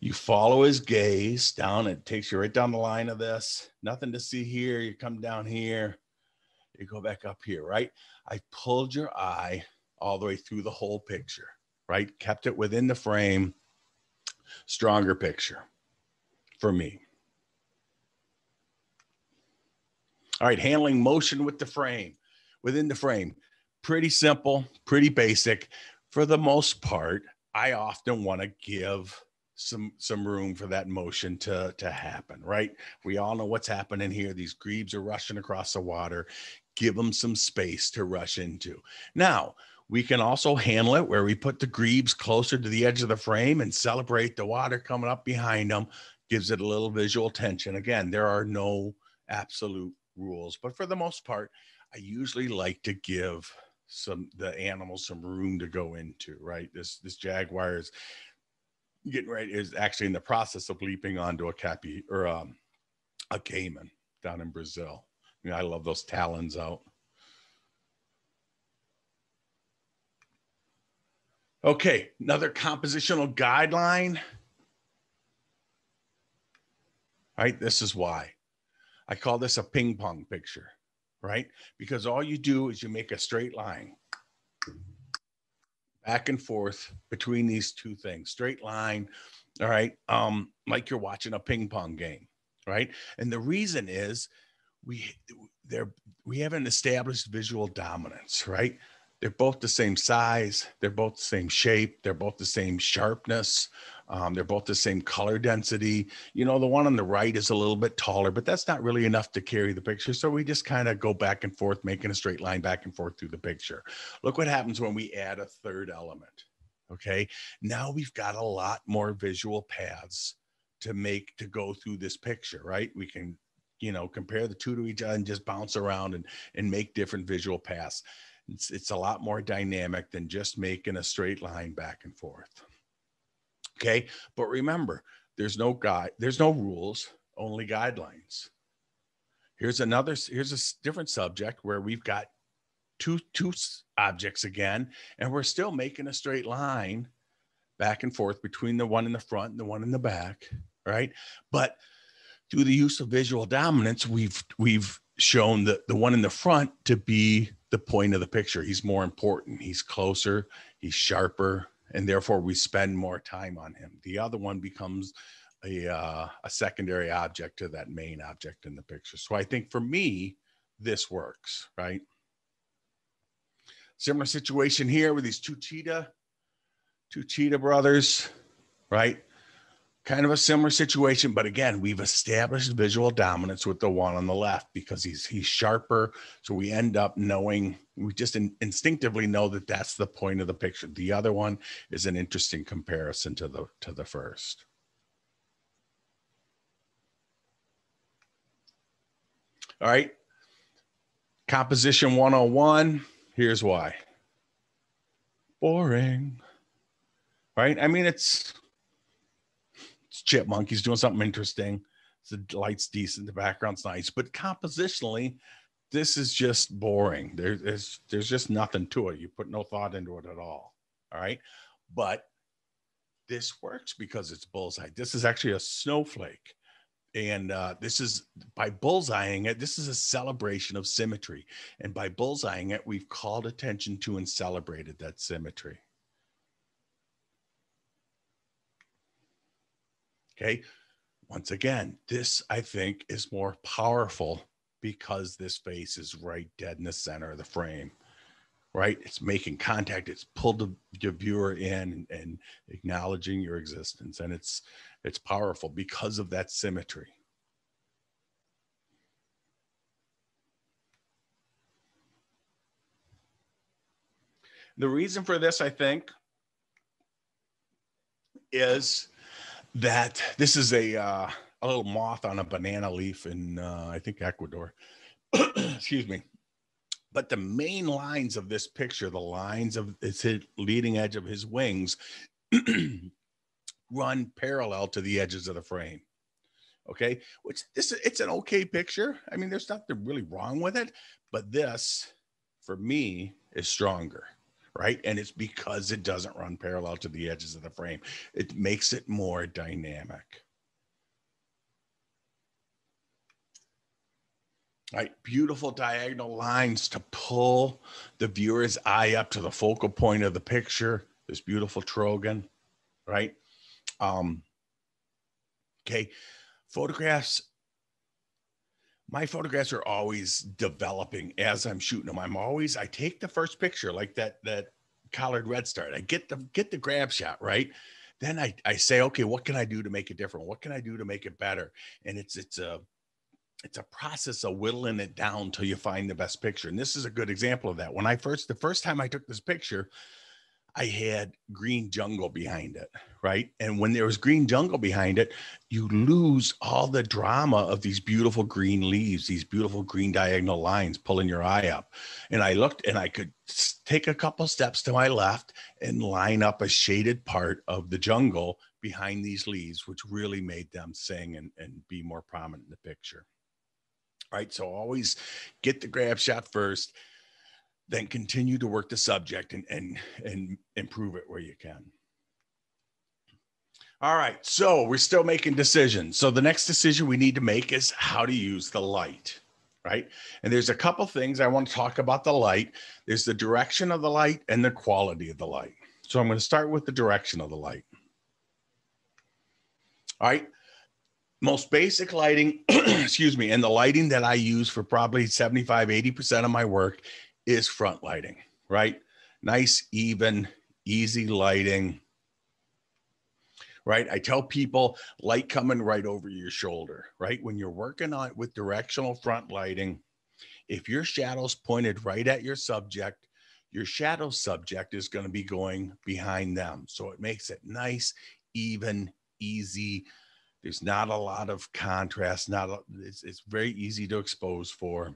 you follow his gaze down, it takes you right down the line of this, nothing to see here, you come down here, you go back up here, right? I pulled your eye all the way through the whole picture, right? Kept it within the frame, stronger picture for me. All right, handling motion with the frame, within the frame, pretty simple, pretty basic. For the most part, I often want to give some room for that motion to happen, right? We all know what's happening here. These grebes are rushing across the water. Give them some space to rush into. Now, we can also handle it where we put the grebes closer to the edge of the frame and celebrate the water coming up behind them. Gives it a little visual tension. Again, there are no absolute rules, but for the most part, I usually like to give the animals some room to go into, right? This jaguar is getting ready, is actually in the process of leaping onto a capi or a caiman down in Brazil. You know, I love those talons out. Okay, another compositional guideline. All right, this is why. I call this a ping pong picture, right? Because all you do is you make a straight line back and forth between these two things, straight line, all right? Like you're watching a ping pong game, right? And the reason is we haven't established visual dominance, right? They're both the same size, they're both the same shape, they're both the same sharpness, they're both the same color density. You know, the one on the right is a little bit taller, but that's not really enough to carry the picture. So we just kind of go back and forth, making a straight line back and forth through the picture. Look what happens when we add a third element, okay? Now we've got a lot more visual paths to go through this picture, right? We can, you know, compare the two to each other and just bounce around and make different visual paths. It's a lot more dynamic than just making a straight line back and forth. Okay, but remember, there's no rules, only guidelines. Here's a different subject where we've got two objects again, and we're still making a straight line back and forth between the one in the front and the one in the back, right? But through the use of visual dominance, we've shown that the one in the front to be the point of the picture. He's more important, he's closer, he's sharper, and therefore we spend more time on him. The other one becomes a secondary object to that main object in the picture. So I think for me, this works, right? Similar situation here with these two cheetah brothers, right? Kind of a similar situation, but again, we've established visual dominance with the one on the left because he's sharper. So we end up knowing, we just instinctively know that that's the point of the picture. The other one is an interesting comparison to the first. All right, composition 101, here's why. Boring, right? I mean, it's chipmunk, he's doing something interesting. The light's decent, the background's nice, but compositionally, this is just boring. There's just nothing to it. You put no thought into it at all right? But this works because it's bullseye. This is actually a snowflake. And this is, by bullseyeing it, this is a celebration of symmetry. And by bullseyeing it, we've called attention to and celebrated that symmetry. Okay, once again, this I think is more powerful because this face is right dead in the center of the frame, right? It's making contact, it's pulled the viewer in and acknowledging your existence. And it's powerful because of that symmetry. The reason for this, I think, is that this is a little moth on a banana leaf in, I think, Ecuador. Excuse me. But the main lines of this picture, the lines of its leading edge of his wings run parallel to the edges of the frame. Okay, which it's an okay picture. I mean, there's nothing really wrong with it, but this, for me, is stronger. Right? And it's because it doesn't run parallel to the edges of the frame. It makes it more dynamic. All right, beautiful diagonal lines to pull the viewer's eye up to the focal point of the picture, this beautiful trogon, right? Okay, photographs. My photographs are always developing as I'm shooting them. I take the first picture, like that collared redstart. I get the grab shot, right? Then I say, okay, what can I do to make it different? What can I do to make it better? And it's a process of whittling it down till you find the best picture. And this is a good example of that. When the first time I took this picture, I had green jungle behind it, right? And when there was green jungle behind it, you lose all the drama of these beautiful green leaves, these beautiful green diagonal lines pulling your eye up. And I looked and I could take a couple steps to my left and line up a shaded part of the jungle behind these leaves, which really made them sing and be more prominent in the picture, right? So always get the grab shot first, then continue to work the subject and improve it where you can. All right, so we're still making decisions. So the next decision we need to make is how to use the light, right? And there's a couple things I want to talk about the light. There's the direction of the light and the quality of the light. So I'm going to start with the direction of the light. All right, most basic lighting, excuse me, and the lighting that I use for probably 75, 80% of my work is front lighting, right? Nice, even, easy lighting. Right? I tell people light coming right over your shoulder, right? When you're working on it with directional front lighting, if your shadow's pointed right at your shadow subject is going to be going behind them. So it makes it nice, even, easy. There's not a lot of contrast. It's very easy to expose for,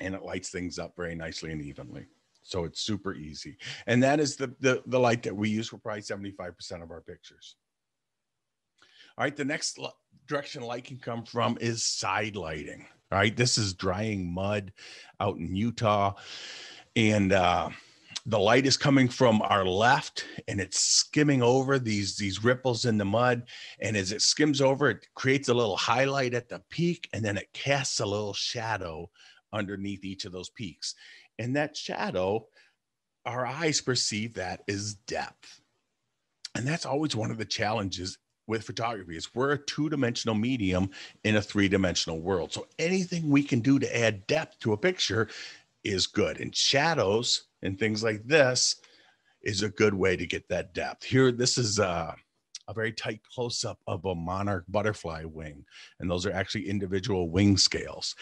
and it lights things up very nicely and evenly. So it's super easy. And that is the light that we use for probably 75% of our pictures. All right, the next direction light can come from is side lighting. All right, this is drying mud out in Utah. And the light is coming from our left and it's skimming over these ripples in the mud. And as it skims over, it creates a little highlight at the peak and then it casts a little shadow underneath each of those peaks. And that shadow, our eyes perceive that as depth. And that's always one of the challenges with photography is we're a two-dimensional medium in a three-dimensional world. So anything we can do to add depth to a picture is good. And shadows and things like this is a good way to get that depth. Here, this is a very tight close-up of a monarch butterfly wing. And those are actually individual wing scales.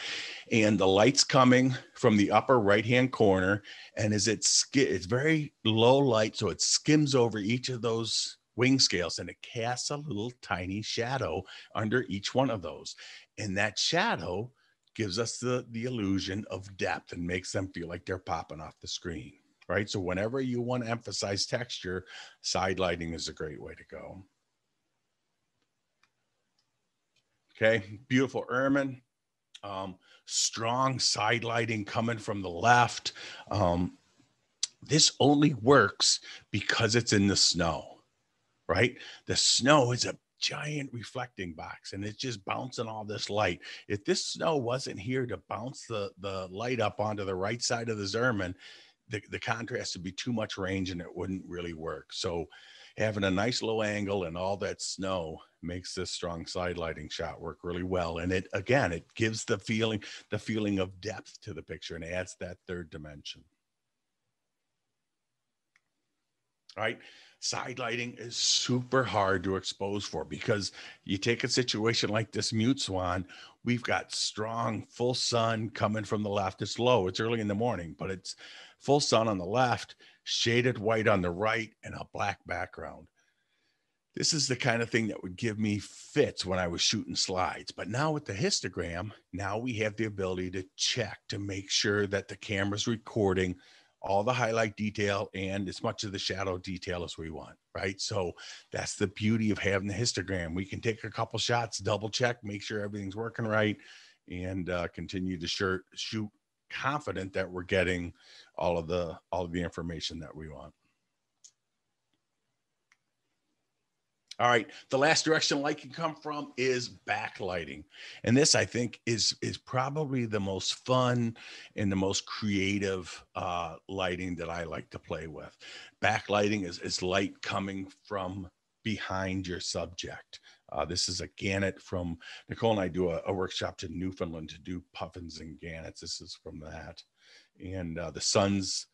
And the light's coming from the upper right-hand corner. And as it's very low light, so it skims over each of those wing scales and it casts a little tiny shadow under each one of those. And that shadow gives us the illusion of depth and makes them feel like they're popping off the screen, right? So whenever you want to emphasize texture, side lighting is a great way to go. Okay, beautiful ermine, strong side lighting coming from the left. This only works because it's in the snow, right? The snow is a giant reflecting box and it's just bouncing all this light. If this snow wasn't here to bounce the light up onto the right side of the ermine, the contrast would be too much range and it wouldn't really work. So having a nice low angle and all that snow makes this strong side lighting shot work really well. And it, again, it gives the feeling of depth to the picture and adds that third dimension. All right, side lighting is super hard to expose for because you take a situation like this mute swan, we've got strong full sun coming from the left. It's low, it's early in the morning, but it's full sun on the left, shaded white on the right, and a black background. This is the kind of thing that would give me fits when I was shooting slides. But now with the histogram, now we have the ability to check to make sure that the camera's recording all the highlight detail and as much of the shadow detail as we want, right? So that's the beauty of having the histogram. We can take a couple shots, double check, make sure everything's working right, and continue to shoot confident that we're getting all of the information that we want. All right, the last direction light can come from is backlighting. And this, I think, is probably the most fun and the most creative lighting that I like to play with. Backlighting is light coming from behind your subject. This is a gannet from, Nicole and I do a workshop to Newfoundland to do puffins and gannets. This is from that. And the sun's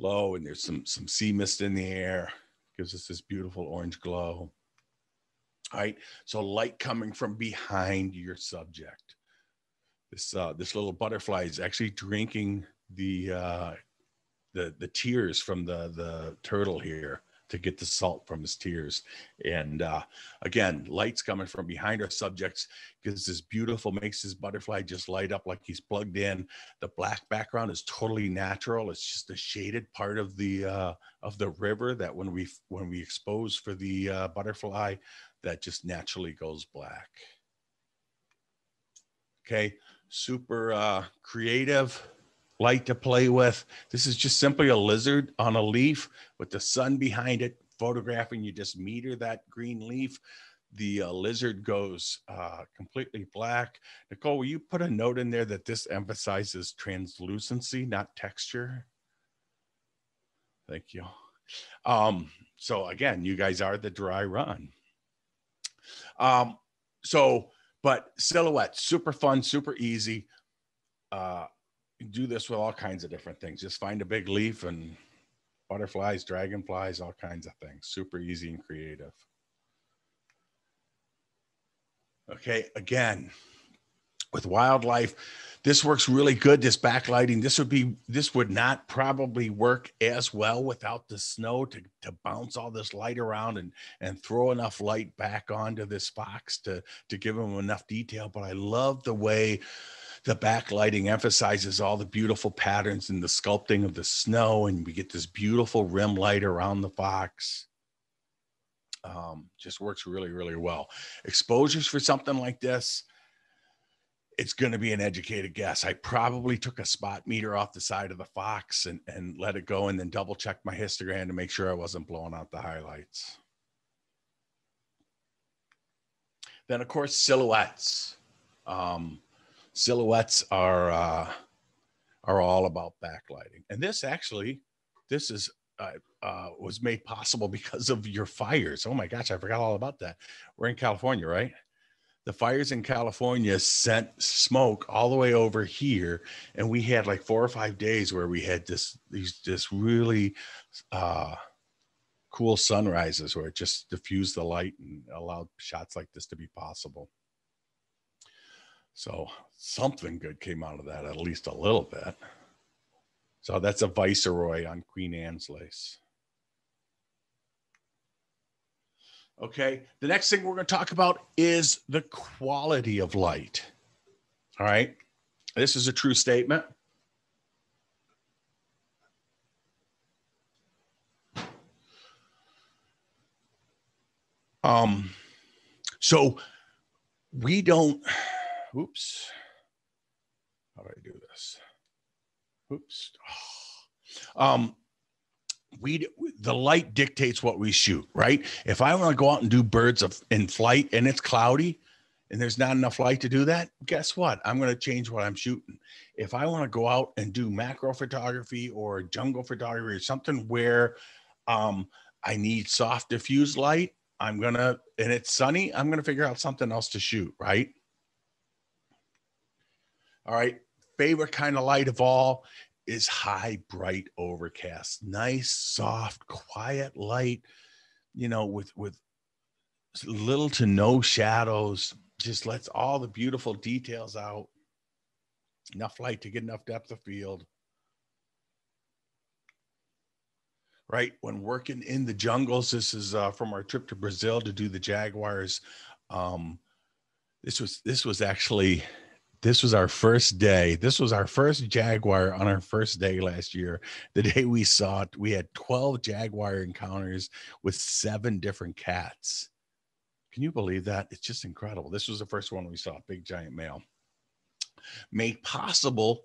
low and there's some sea mist in the air. Gives us this beautiful orange glow. All right, so light coming from behind your subject. This little butterfly is actually drinking the tears from the turtle here to get the salt from his tears. And again, light's coming from behind our subjects because this beautiful makes this butterfly just light up like he's plugged in. The black background is totally natural. It's just a shaded part of the river that when we expose for the butterfly, that just naturally goes black. Okay, super creative, light to play with. This is just simply a lizard on a leaf with the sun behind it, photographing. You just meter that green leaf. The lizard goes completely black. Nicole, will you put a note in there that this emphasizes translucency, not texture? Thank you. So again, you guys are the dry run. But silhouette, super fun, super easy. Do this with all kinds of different things. Just find a big leaf and butterflies, dragonflies, all kinds of things. Super easy and creative. Okay, again, with wildlife, this works really good. This backlighting, this would not probably work as well without the snow to bounce all this light around and throw enough light back onto this fox to give him enough detail. But I love the way the backlighting emphasizes all the beautiful patterns and the sculpting of the snow, and we get this beautiful rim light around the fox. Just works really, really well. Exposures for something like this, it's going to be an educated guess. I probably took a spot meter off the side of the fox and let it go, and then double checked my histogram to make sure I wasn't blowing out the highlights. Then, of course, silhouettes. Silhouettes are all about backlighting, and this actually, this is was made possible because of your fires. Oh my gosh, I forgot all about that. We're in California, right? The fires in California sent smoke all the way over here, and we had like 4 or 5 days where we had this really cool sunrises where it just diffused the light and allowed shots like this to be possible. So something good came out of that, at least a little bit. So that's a Viceroy on Queen Anne's lace. Okay, the next thing we're going to talk about is the quality of light. All right, this is a true statement. So we don't, oops, how do I do this? Oops. Oh. The light dictates what we shoot, right? If I want to go out and do birds in flight and it's cloudy and there's not enough light to do that, guess what? I'm going to change what I'm shooting. If I want to go out and do macro photography or jungle photography or something where I need soft diffuse light, I'm going to, and it's sunny, I'm going to figure out something else to shoot, right? All right. Favorite kind of light of all is high, bright, overcast, nice, soft, quiet light, you know, with little to no shadows, just lets all the beautiful details out, enough light to get enough depth of field. Right, when working in the jungles, this is from our trip to Brazil to do the jaguars. This was our first day. This was our first jaguar on our first day last year. The day we saw it, we had 12 jaguar encounters with 7 different cats. Can you believe that? It's just incredible. This was the first one we saw, big giant male. Made possible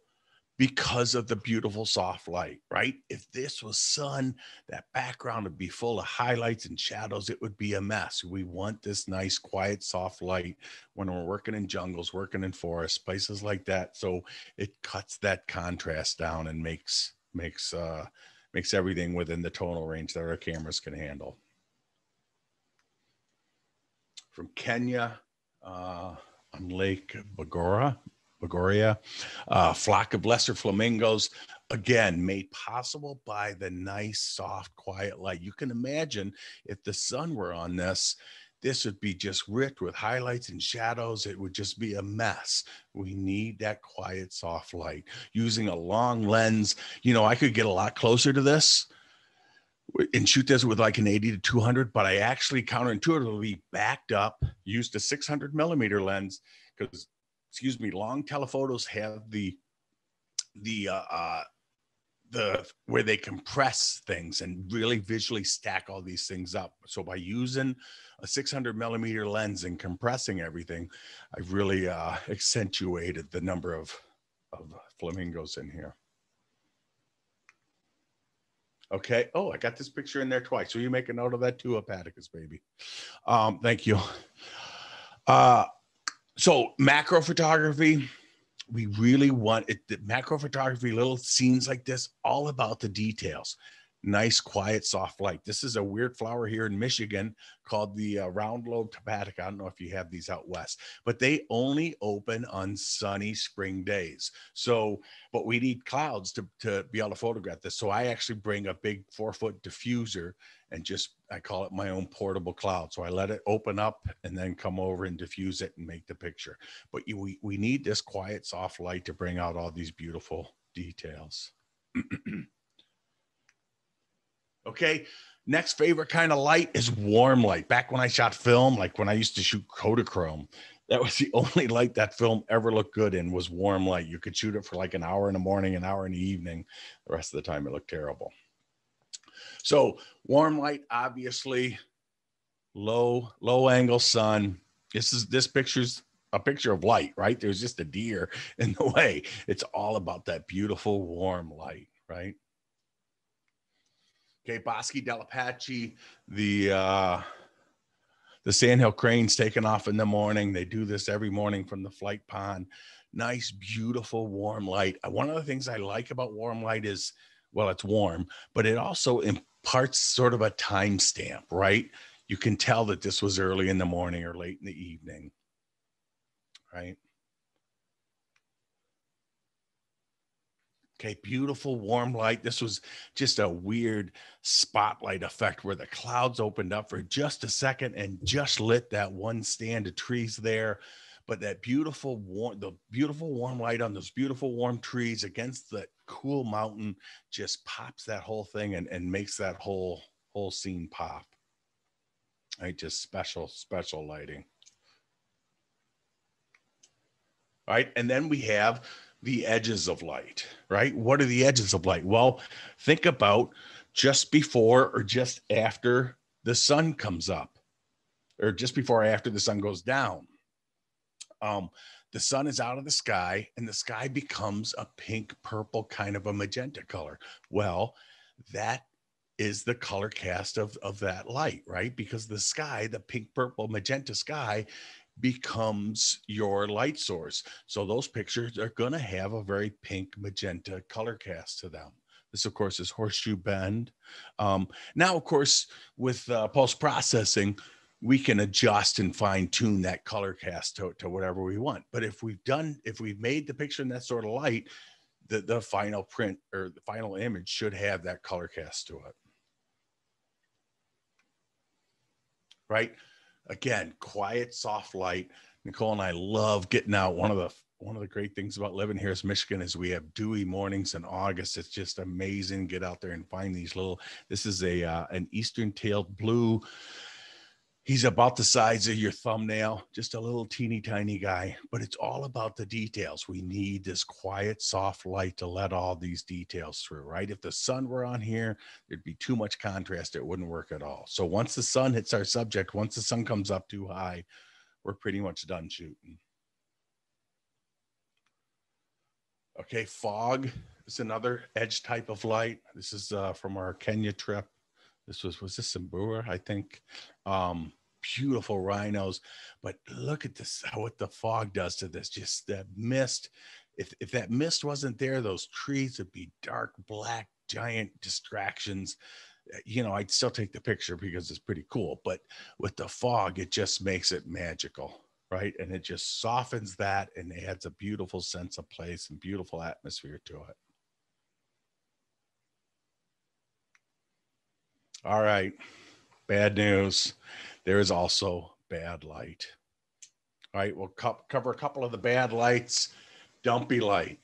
because of the beautiful soft light, right? If this was sun, that background would be full of highlights and shadows. It would be a mess. We want this nice, quiet, soft light when we're working in jungles, working in forests, places like that. So it cuts that contrast down and makes everything within the tonal range that our cameras can handle. From Kenya, on Lake Bogoria, flock of lesser flamingos, again, made possible by the nice, soft, quiet light. You can imagine if the sun were on this would be just rich with highlights and shadows. It would just be a mess. We need that quiet, soft light. Using a long lens, you know, I could get a lot closer to this and shoot this with like an 80 to 200, but I actually counterintuitively backed up, used a 600 millimeter lens because, excuse me, long telephotos have the where they compress things and really visually stack all these things up. So by using a 600 millimeter lens and compressing everything, I've really accentuated the number of flamingos in here. Okay. Oh, I got this picture in there twice. So you make a note of that too, Hepaticus, baby. Thank you. So macro photography, we really want it. The macro photography, little scenes like this, all about the details. Nice, quiet, soft light. This is a weird flower here in Michigan called the round-lobed hepatica. I don't know if you have these out west, but they only open on sunny spring days. So, but we need clouds to be able to photograph this. So I actually bring a big 4-foot diffuser and just, I call it my own portable cloud. So I let it open up and then come over and diffuse it and make the picture. But we need this quiet, soft light to bring out all these beautiful details. Okay, next favorite kind of light is warm light. Back when I shot film, like when I used to shoot Kodachrome, that was the only light that film ever looked good in, was warm light. You could shoot it for like an hour in the morning, an hour in the evening. The rest of the time it looked terrible. So warm light, obviously, low angle sun. This picture's a picture of light, right? There's just a deer in the way. It's all about that beautiful warm light, right? Okay, Bosque del Apache, the sandhill cranes taking off in the morning. They do this every morning from the flight pond. Nice, beautiful, warm light. One of the things I like about warm light is, well, it's warm, but it also imparts sort of a timestamp, right? You can tell that this was early in the morning or late in the evening, right? Okay, beautiful warm light. This was just a weird spotlight effect where the clouds opened up for just a second and just lit that one stand of trees there. But that beautiful warm, the beautiful warm light on those beautiful warm trees against the cool mountain just pops that whole thing and makes that whole scene pop. Right, just special lighting. All right, and then we have the edges of light, right? What are the edges of light? Well, think about just before or just after the sun comes up, or just before or after the sun goes down. The sun is out of the sky and the sky becomes a pink, purple, kind of a magenta color. Well, that is the color cast of that light, right? Because the sky, the pink, purple, magenta sky, becomes your light source. So those pictures are going to have a very pink magenta color cast to them. This, of course, is Horseshoe Bend. Now, of course, with post-processing, we can adjust and fine tune that color cast to whatever we want. But if we've made the picture in that sort of light, the final print or the final image should have that color cast to it. Right? Again, quiet, soft light. Nicole and I love getting out. One of the great things about living here is Michigan is we have dewy mornings in August. It's just amazing. Get out there and find these little, this is a an eastern-tailed blue. He's about the size of your thumbnail, just a little teeny tiny guy, but it's all about the details. We need this quiet, soft light to let all these details through, right? If the sun were on here, there'd be too much contrast. It wouldn't work at all. So once the sun hits our subject, once the sun comes up too high, we're pretty much done shooting. Okay, fog is another edge type of light. This is from our Kenya trip. This was this Samburu, I think. Beautiful rhinos, but look at this, what the fog does to this, just that mist. If that mist wasn't there, those trees would be dark, black, giant distractions. You know, I'd still take the picture because it's pretty cool, but with the fog, it just makes it magical, right? And it just softens that and it adds a beautiful sense of place and beautiful atmosphere to it. All right, bad news. There is also bad light. All right, we'll cover a couple of the bad lights. Dumpy light,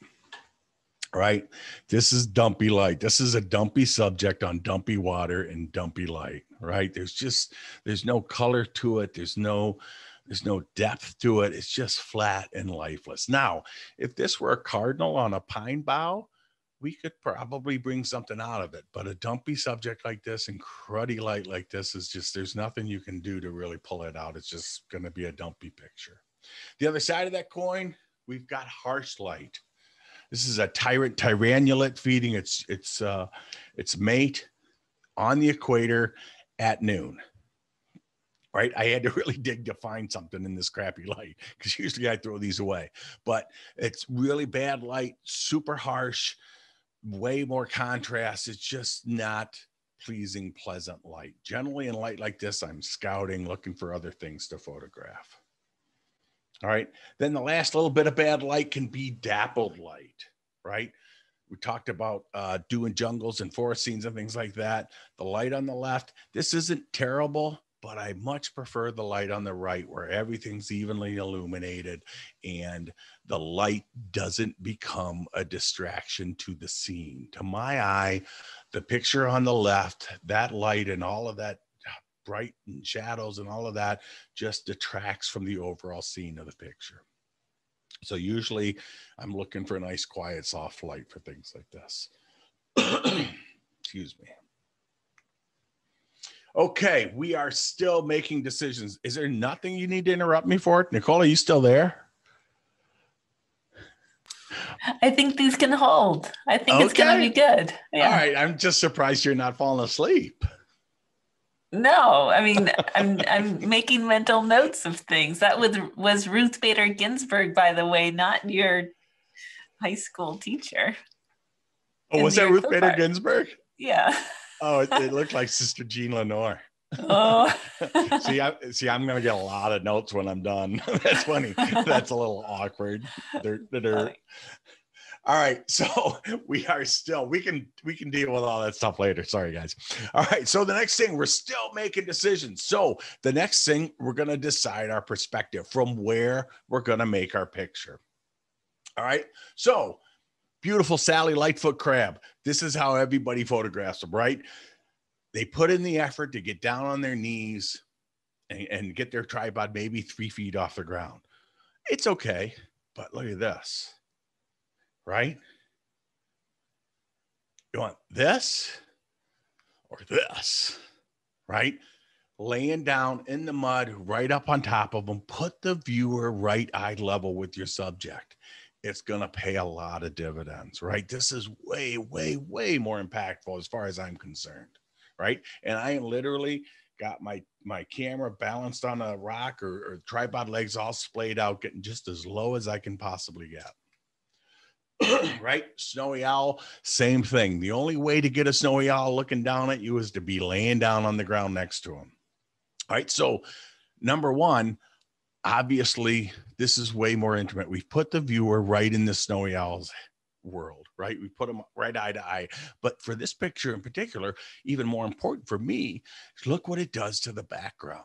all right? This is dumpy light. This is a dumpy subject on dumpy water and dumpy light, right? There's no color to it. There's no depth to it. It's just flat and lifeless. Now, if this were a cardinal on a pine bough, we could probably bring something out of it, but a dumpy subject like this and cruddy light like this is just, there's nothing you can do to really pull it out. It's just going to be a dumpy picture. The other side of that coin, we've got harsh light. This is a tyrannulate feeding its mate. on the equator at noon. Right. I had to really dig to find something in this crappy light, because usually I throw these away, but it's really bad light, super harsh, way more contrast. It's just not pleasing, pleasant light. Generally in light like this, I'm scouting, looking for other things to photograph. All right. Then the last little bit of bad light can be dappled light, right? We talked about doing jungles and forest scenes and things like that. The light on the left, this isn't terrible, but I much prefer the light on the right, where everything's evenly illuminated and the light doesn't become a distraction to the scene. To my eye, the picture on the left, that light and all of that bright and shadows and all of that just detracts from the overall scene of the picture. So usually I'm looking for a nice, quiet, soft light for things like this. Excuse me. Okay, we are still making decisions. Is there nothing you need to interrupt me for? Nicole, are you still there? I think these can hold. I think okay. It's going to be good. Yeah. All right, I'm just surprised you're not falling asleep. No, I mean, I'm making mental notes of things. That was Ruth Bader Ginsburg, by the way, not your high school teacher. Oh, was that Ruth Bader Ginsburg? Yeah. Oh, it looked like Sister Jean Lenore. Oh. see, I'm going to get a lot of notes when I'm done. That's funny. That's a little awkward. All right. So we can deal with all that stuff later. Sorry, guys. All right. So the next thing, we're still making decisions. So the next thing, we're going to decide our perspective from where we're going to make our picture. All right. So beautiful Sally Lightfoot crab. This is how everybody photographs them, right? They put in the effort to get down on their knees and get their tripod maybe 3 feet off the ground. It's okay, but look at this, right? You want this or this, right? Laying down in the mud right up on top of them. Put the viewer right eye level with your subject. It's going to pay a lot of dividends, right? This is way, way, way more impactful as far as I'm concerned, right? And I literally got my camera balanced on a rock or tripod legs all splayed out, getting just as low as I can possibly get, right? Snowy owl, same thing. The only way to get a snowy owl looking down at you is to be laying down on the ground next to him, all right? So number one, obviously, this is way more intimate. We've put the viewer right in the snowy owl's world, right? We put them right eye to eye. But for this picture in particular, even more important for me, is look what it does to the background,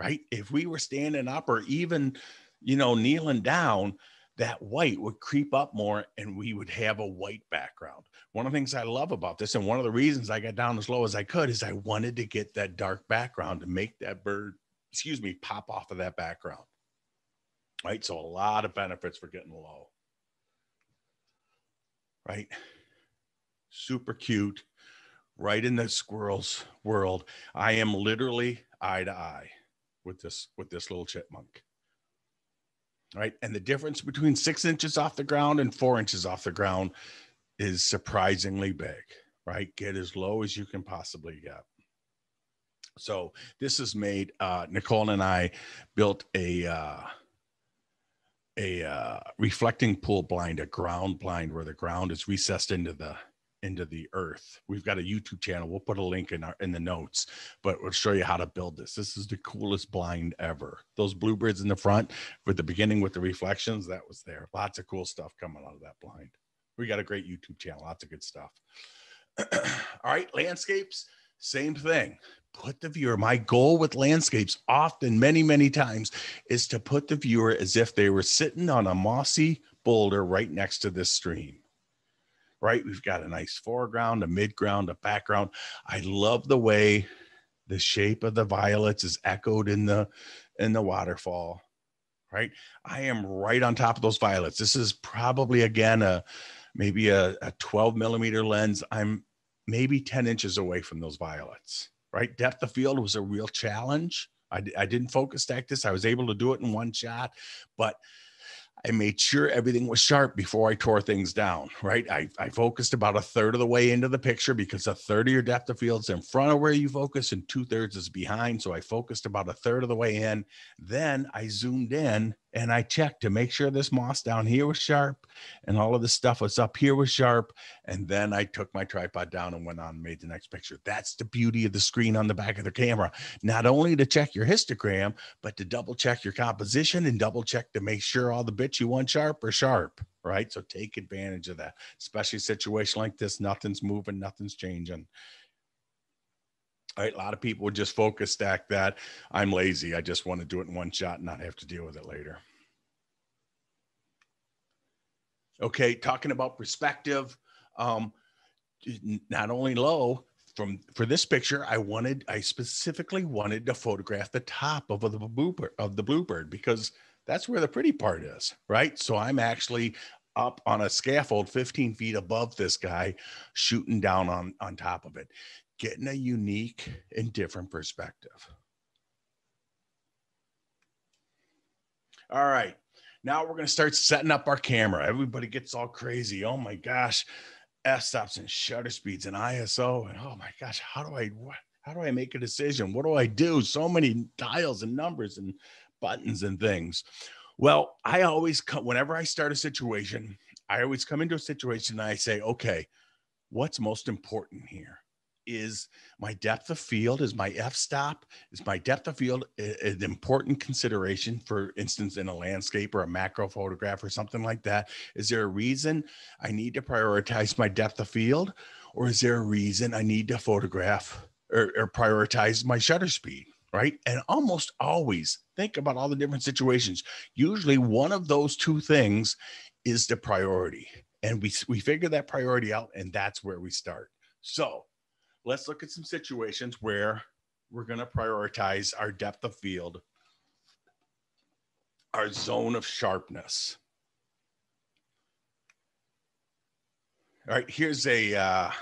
right? If we were standing up or even, you know, kneeling down, that white would creep up more and we would have a white background. One of the things I love about this, and one of the reasons I got down as low as I could, is I wanted to get that dark background to make that bird, excuse me, pop off of that background, right? So a lot of benefits for getting low, right? Super cute, right in the squirrel's world. I am literally eye to eye with this little chipmunk, right? And the difference between 6 inches off the ground and 4 inches off the ground is surprisingly big, right? Get as low as you can possibly get. So this has made, Nicole and I built a reflecting pool blind, a ground blind where the ground is recessed into the earth. We've got a YouTube channel. We'll put a link in the notes, but we'll show you how to build this. This is the coolest blind ever. Those bluebirds in the front with the beginning with the reflections, that was there. Lots of cool stuff coming out of that blind. We got a great YouTube channel, lots of good stuff. All right, landscapes, same thing. Put the viewer, my goal with landscapes often, many, many times, is to put the viewer as if they were sitting on a mossy boulder right next to this stream, right? We've got a nice foreground, a midground, a background. I love the way the shape of the violets is echoed in the waterfall, right? I am right on top of those violets. This is probably, again, maybe a 12 millimeter lens. I'm maybe 10 inches away from those violets. Right, depth of field was a real challenge. I didn't focus stack this. I was able to do it in one shot, but I made sure everything was sharp before I tore things down, right? I focused about a third of the way into the picture because a third of your depth of field's in front of where you focus and 2/3 is behind. So I focused about a third of the way in. Then I zoomed in and I checked to make sure this moss down here was sharp and all of this stuff was up here was sharp. And then I took my tripod down and went on and made the next picture. That's the beauty of the screen on the back of the camera. Not only to check your histogram, but to double check your composition and double check to make sure all the bits you want sharp or sharp, right? So take advantage of that, especially a situation like this. Nothing's moving, nothing's changing. All right, a lot of people would just focus stack that. I'm lazy. I just want to do it in one shot and not have to deal with it later. Okay, talking about perspective, not only low, for this picture, I specifically wanted to photograph the top of the bluebird because that's where the pretty part is, right? So I'm actually up on a scaffold 15 feet above this guy, shooting down on top of it, getting a unique and different perspective. All right, now we're gonna start setting up our camera. Everybody gets all crazy. Oh my gosh, f-stops and shutter speeds and ISO. And oh my gosh, how do I make a decision? What do I do? So many dials and numbers and buttons and things. Well, I always come, whenever I start a situation, I always come into a situation and I say, okay, what's most important here? Is my depth of field, is my f-stop, is my depth of field an important consideration, for instance, in a landscape or a macro photograph or something like that? Is there a reason I need to prioritize my depth of field, or is there a reason I need to photograph or prioritize my shutter speed? Right? And almost always, think about all the different situations. Usually one of those two things is the priority. And we figure that priority out, and that's where we start. So let's look at some situations where we're going to prioritize our depth of field, our zone of sharpness. All right, here's what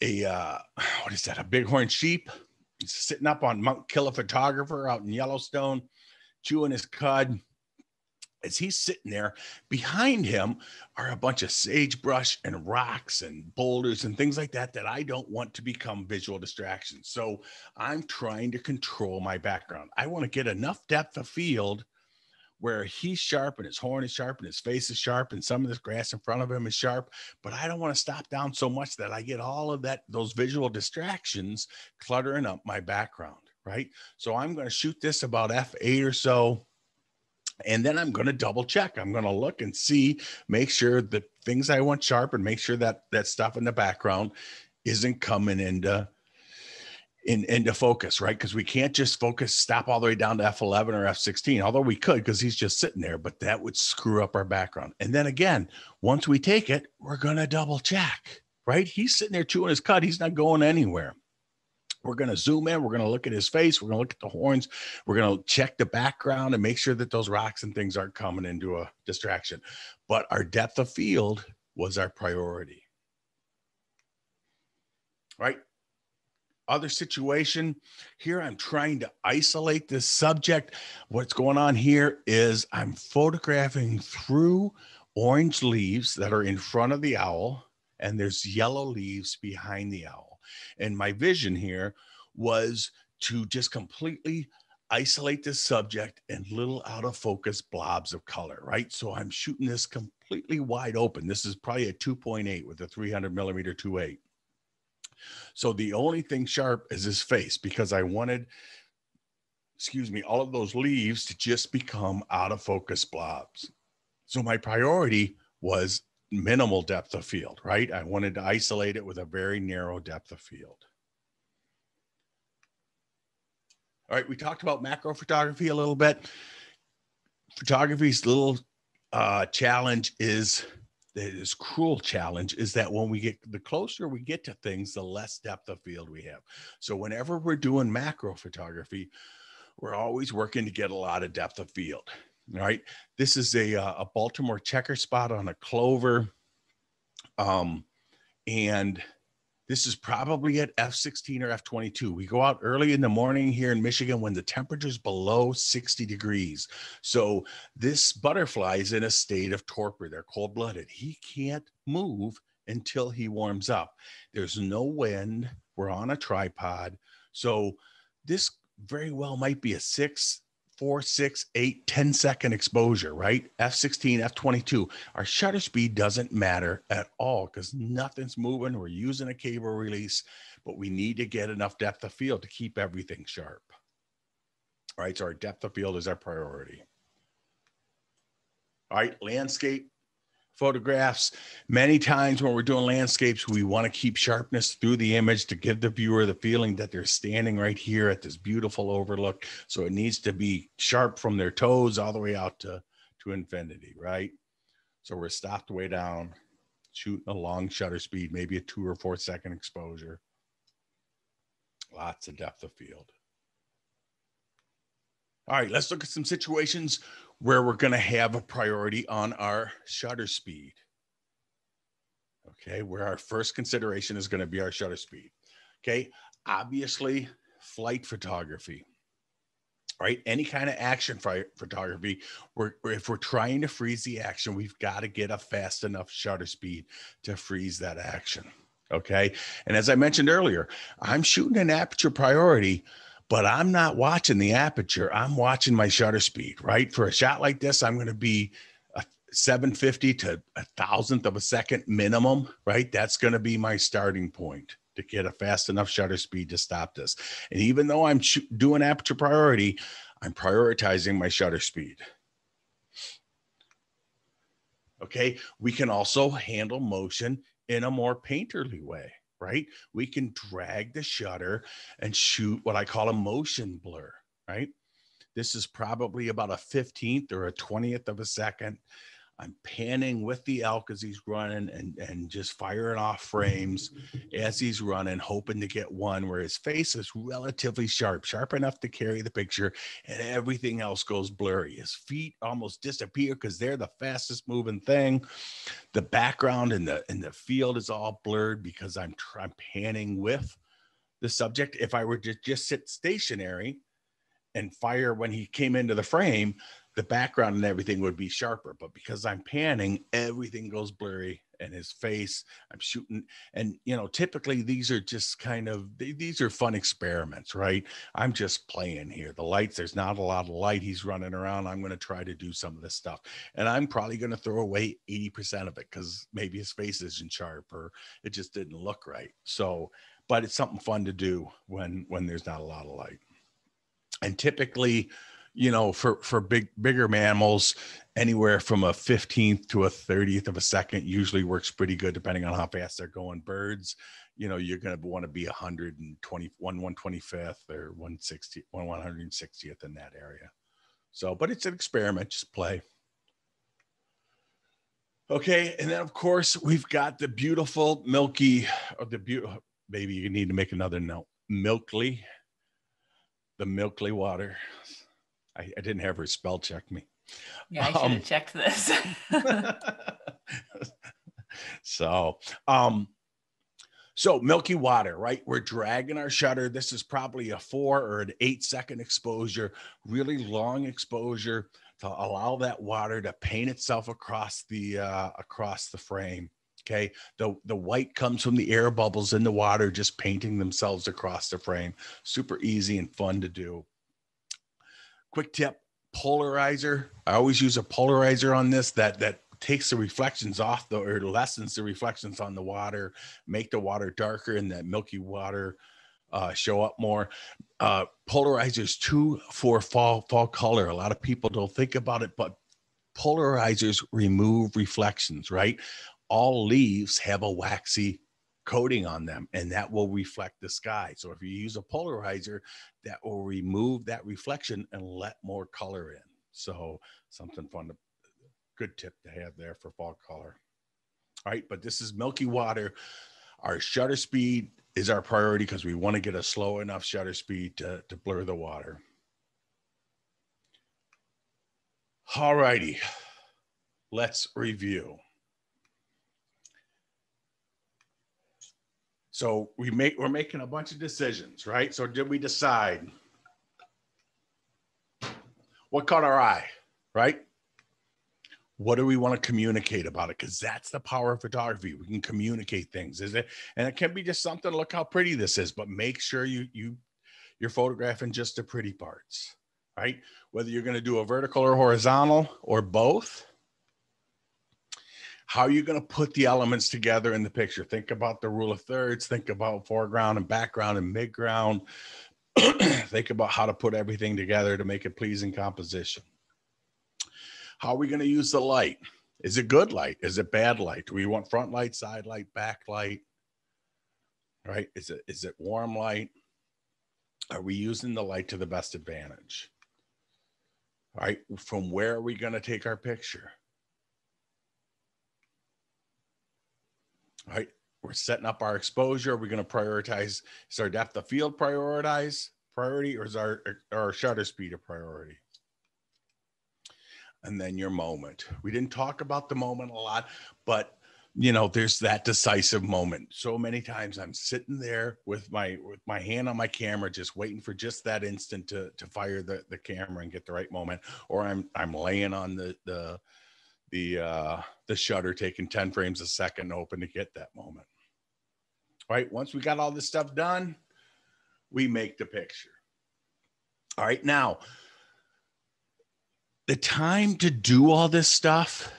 is that? A bighorn sheep. He's sitting up on Mount Killer Photographer out in Yellowstone, chewing his cud. As he's sitting there, behind him are a bunch of sagebrush and rocks and boulders and things like that that I don't want to become visual distractions. So I'm trying to control my background. I want to get enough depth of field where he's sharp and his horn is sharp and his face is sharp and some of this grass in front of him is sharp, but I don't want to stop down so much that I get all of that, those visual distractions cluttering up my background, right? So I'm going to shoot this about F8 or so, and then I'm going to double check. I'm going to look and see, make sure the things I want sharp and make sure that that stuff in the background isn't coming into focus, right? Because we can't just focus, stop all the way down to F11 or F16, although we could because he's just sitting there, but that would screw up our background. And then again, once we take it, we're going to double check, right? He's sitting there chewing his cud. He's not going anywhere. We're going to zoom in. We're going to look at his face. We're going to look at the horns. We're going to check the background and make sure that those rocks and things aren't coming into a distraction. But our depth of field was our priority, right? Other situation here, I'm trying to isolate this subject. What's going on here is I'm photographing through orange leaves that are in front of the owl, and there's yellow leaves behind the owl. And my vision here was to just completely isolate this subject and little out of focus blobs of color, right? So I'm shooting this completely wide open. This is probably a 2.8 with a 300 millimeter 2.8. So the only thing sharp is his face because I wanted, excuse me, all of those leaves to just become out of focus blobs. So my priority was minimal depth of field, right? I wanted to isolate it with a very narrow depth of field. All right, we talked about macro photography a little bit. Photography's little challenge is this cruel challenge is that when we get the closer we get to things, the less depth of field we have. So whenever we're doing macro photography, we're always working to get a lot of depth of field, right? This is a Baltimore checker spot on a clover. And This is probably at F16 or F22. We go out early in the morning here in Michigan when the temperature is below 60 degrees. So this butterfly is in a state of torpor. They're cold-blooded. He can't move until he warms up. There's no wind. We're on a tripod. So this very well might be a 6, 4, 6, 8, 10 second exposure, right? F16, F22. Our shutter speed doesn't matter at all because nothing's moving. We're using a cable release, but we need to get enough depth of field to keep everything sharp. All right, so our depth of field is our priority. All right, landscape photographs. Many times when we're doing landscapes, we want to keep sharpness through the image to give the viewer the feeling that they're standing right here at this beautiful overlook. So it needs to be sharp from their toes all the way out to infinity, right? So we're stopped way down, shooting a long shutter speed, maybe a 2 or 4 second exposure. Lots of depth of field. All right, let's look at some situations where we're going to have a priority on our shutter speed. Okay, where our first consideration is going to be our shutter speed. Okay, obviously flight photography, right? Any kind of action photography, if we're trying to freeze the action, we've got to get a fast enough shutter speed to freeze that action. Okay, and as I mentioned earlier, I'm shooting an aperture priority, but I'm not watching the aperture. I'm watching my shutter speed, right? For a shot like this, I'm going to be a 750 to 1,000th of a second minimum, right? That's going to be my starting point to get a fast enough shutter speed to stop this. And even though I'm doing aperture priority, I'm prioritizing my shutter speed. Okay, we can also handle motion in a more painterly way, right? We can drag the shutter and shoot what I call a motion blur, right? This is probably about a 15th or a 20th of a second. I'm panning with the elk as he's running and just firing off frames as he's running, hoping to get one where his face is relatively sharp, sharp enough to carry the picture, and everything else goes blurry. His feet almost disappear because they're the fastest moving thing. The background and the field is all blurred because I'm panning with the subject. If I were to just sit stationary and fire when he came into the frame, the background and everything would be sharper, but because I'm panning, everything goes blurry and his face, I'm shooting. And, you know, typically these are just kind of, these are fun experiments, right? I'm just playing here. The lights, there's not a lot of light. He's running around. I'm going to try to do some of this stuff. And I'm probably going to throw away 80% of it because maybe his face isn't sharp or it just didn't look right. So, but it's something fun to do when there's not a lot of light. And typically, you know, for bigger mammals, anywhere from a 15th to a 30th of a second usually works pretty good, depending on how fast they're going. Birds, you know, you're going to want to be 125th or 160th in that area. So, but it's an experiment, just play. Okay, and then of course we've got the beautiful milky, or the beautiful, maybe you need to make another note, milkly, the milkly water. I didn't have her spell check me. Yeah, I should have checked this. So, so milky water, right? We're dragging our shutter. This is probably a 4 or an 8 second exposure, really long exposure to allow that water to paint itself across the frame. Okay, the white comes from the air bubbles in the water, just painting themselves across the frame. Super easy and fun to do. Quick tip, polarizer. I always use a polarizer on this that takes the reflections off the, or lessens the reflections on the water, make the water darker and that milky water show up more. Polarizers too for fall color. A lot of people don't think about it, but polarizers remove reflections, right? All leaves have a waxy coating on them, and that will reflect the sky. So if you use a polarizer, that will remove that reflection and let more color in. So something fun, good tip to have there for fall color. All right, but this is milky water. Our shutter speed is our priority because we want to get a slow enough shutter speed to blur the water. All righty, let's review. So we're making a bunch of decisions, right? So did we decide what caught our eye, right? What do we want to communicate about it? Because that's the power of photography. We can communicate things, is it? And it can be just something. Look how pretty this is, but make sure you're photographing just the pretty parts, right? Whether you're going to do a vertical or horizontal or both, how are you going to put the elements together in the picture? Think about the rule of thirds. Think about foreground and background and midground. Think about how to put everything together to make a pleasing composition. How are we going to use the light? Is it good light? Is it bad light? Do we want front light, side light, back light? Right? Is it warm light? Are we using the light to the best advantage? All right. From where are we going to take our picture? All right. We're setting up our exposure. Are we going to prioritize? Is our depth of field priority, or is our shutter speed a priority? And then your moment. We didn't talk about the moment a lot, but you know, there's that decisive moment. So many times I'm sitting there with my hand on my camera, just waiting for just that instant to fire the camera and get the right moment. Or I'm laying on the shutter, taking 10 frames a second open to get that moment. All right, once we got all this stuff done, we make the picture. All right, now, the time to do all this stuff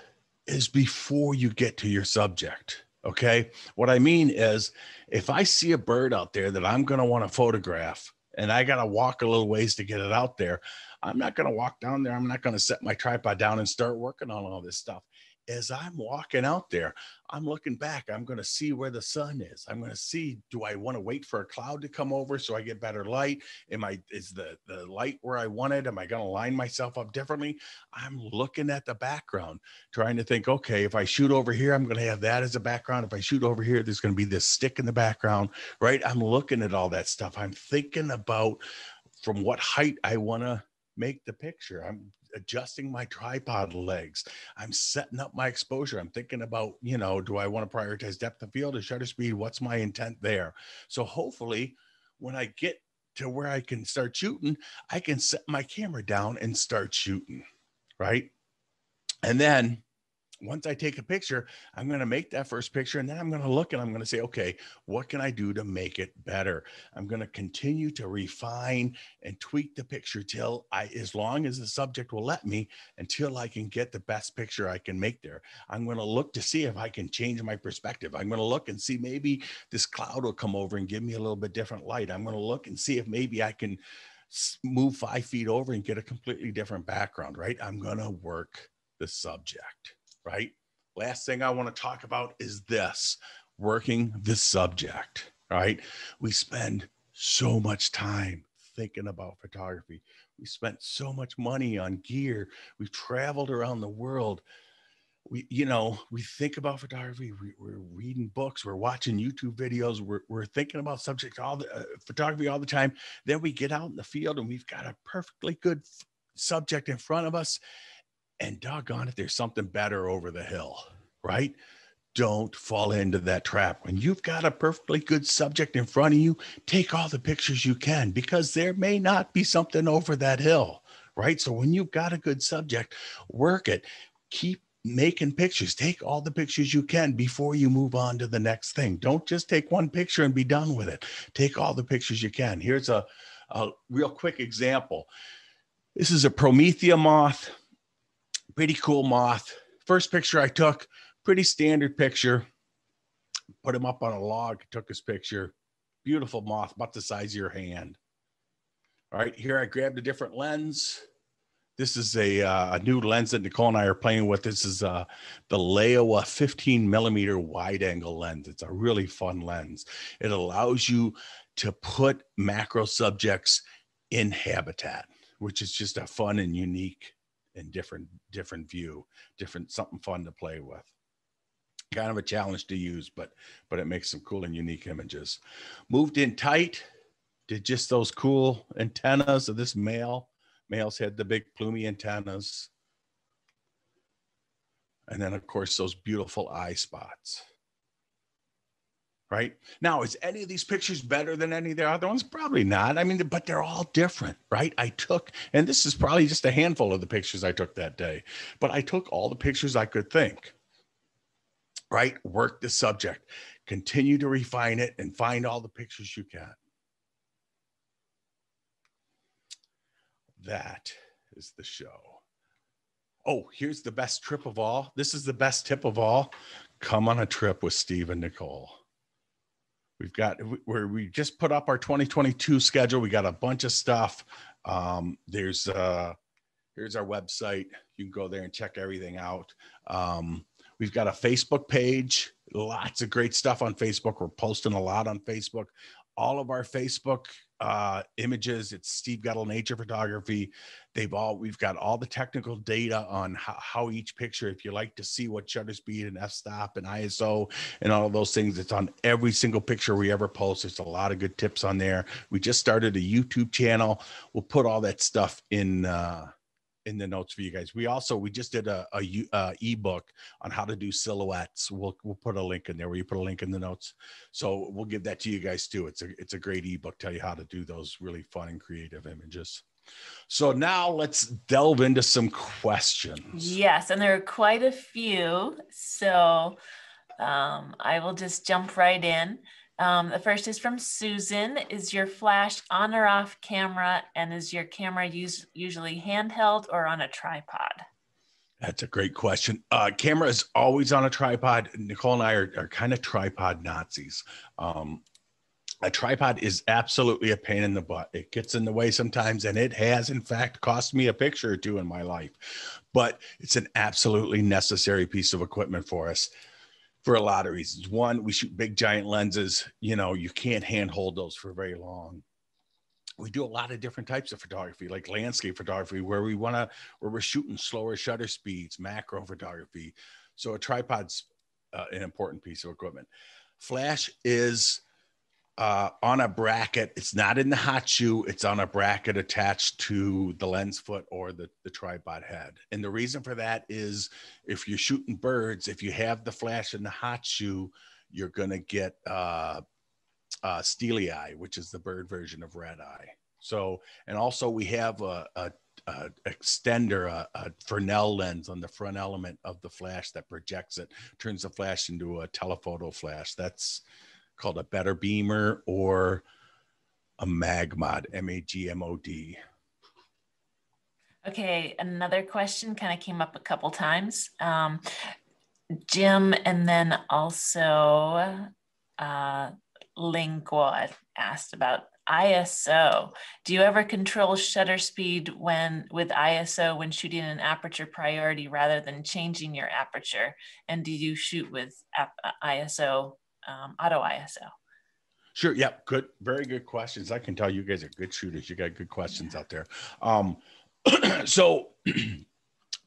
is before you get to your subject, okay? What I mean is, if I see a bird out there that I'm gonna wanna photograph and I gotta walk a little ways to get it out there, I'm not gonna walk down there, I'm not gonna set my tripod down and start working on all this stuff. As I'm walking out there, I'm looking back, I'm gonna see where the sun is. I'm gonna see, do I wanna wait for a cloud to come over so I get better light? Is the light where I wanted? Am I gonna line myself up differently? I'm looking at the background, trying to think, okay, if I shoot over here, I'm gonna have that as a background. If I shoot over here, there's gonna be this stick in the background, right? I'm looking at all that stuff. I'm thinking about from what height I wanna make the picture. I'm adjusting my tripod legs. I'm setting up my exposure. I'm thinking about, you know, do I want to prioritize depth of field or shutter speed? What's my intent there? So hopefully when I get to where I can start shooting, I can set my camera down and start shooting, right? And then once I take a picture, I'm going to make that first picture, and then I'm going to look and I'm going to say, okay, what can I do to make it better? I'm going to continue to refine and tweak the picture till I, as long as the subject will let me, until I can get the best picture I can make there. I'm going to look to see if I can change my perspective. I'm going to look and see maybe this cloud will come over and give me a little bit different light. I'm going to look and see if maybe I can move 5 feet over and get a completely different background, right? I'm going to work the subject. Right? Last thing I want to talk about is this, working the subject, right? We spend so much time thinking about photography. We spent so much money on gear. We've traveled around the world. We think about photography. We're reading books. We're watching YouTube videos. We're thinking about photography all the time. Then we get out in the field and we've got a perfectly good subject in front of us. And doggone it, there's something better over the hill, right? Don't fall into that trap. When you've got a perfectly good subject in front of you, take all the pictures you can, because there may not be something over that hill, right? So when you've got a good subject, work it. Keep making pictures. Take all the pictures you can before you move on to the next thing. Don't just take one picture and be done with it. Take all the pictures you can. Here's a real quick example. This is a Promethea moth. Pretty cool moth. First picture I took, pretty standard picture. Put him up on a log, took his picture. Beautiful moth, about the size of your hand. All right, here I grabbed a different lens. This is a new lens that Nicole and I are playing with. This is the Laowa 15 millimeter wide angle lens. It's a really fun lens. It allows you to put macro subjects in habitat, which is just a fun and unique and different view, something fun to play with. Kind of a challenge to use, but it makes some cool and unique images. Moved in tight, did just those cool antennas of this male. Males had the big plumey antennas. And then of course, those beautiful eye spots. right? Now, is any of these pictures better than any of the other ones? Probably not. I mean, but they're all different, right? I took, and this is probably just a handful of the pictures I took that day, but I took all the pictures I could think, right? Work the subject, continue to refine it, and find all the pictures you can. That is the show. Oh, here's the best trip of all. This is the best tip of all. Come on a trip with Steve and Nicole. We've got, we just put up our 2022 schedule. We got a bunch of stuff. Here's our website. You can go there and check everything out. We've got a Facebook page, lots of great stuff on Facebook. We're posting a lot on Facebook. All of our Facebook images, it's Steve Gettle Nature Photography. We've got all the technical data on how each picture, if you like to see what shutter speed and f-stop and ISO and all of those things, it's on every single picture we ever post. There's a lot of good tips on there. We just started a YouTube channel. We'll put all that stuff in the notes for you guys. We also, we just did a ebook on how to do silhouettes. We'll put a link in there. Will you put a link in the notes? So we'll give that to you guys too. It's a great ebook, tell you how to do those really fun and creative images. So now let's delve into some questions. Yes, and there are quite a few. So I will just jump right in. The first is from Susan. Is your flash on or off camera? And is your camera usually handheld or on a tripod? That's a great question. Camera is always on a tripod. Nicole and I are kind of tripod Nazis. A tripod is absolutely a pain in the butt. It gets in the way sometimes, and it has, in fact, cost me a picture or two in my life. But it's an absolutely necessary piece of equipment for us. For a lot of reasons. One, we shoot big giant lenses. You know, you can't hand hold those for very long. We do a lot of different types of photography, like landscape photography, where we're shooting slower shutter speeds, macro photography. So a tripod's an important piece of equipment. Flash is on a bracket. It's not in the hot shoe. It's on a bracket attached to the lens foot or the tripod head. And the reason for that is if you're shooting birds, if you have the flash in the hot shoe, you're going to get steely eye, which is the bird version of red eye. So, and also we have a extender, a Fresnel lens on the front element of the flash that projects it, turns the flash into a telephoto flash. That's called a better beamer or a Magmod, M-A-G-M-O-D. Okay, another question kind of came up a couple times. Jim, and then also Lingua asked about ISO. Do you ever control shutter speed with ISO when shooting an aperture priority rather than changing your aperture? And do you shoot with ISO? Auto ISO. Sure. Yeah. Good. Very good questions. I can tell you guys are good shooters. You got good questions out there. So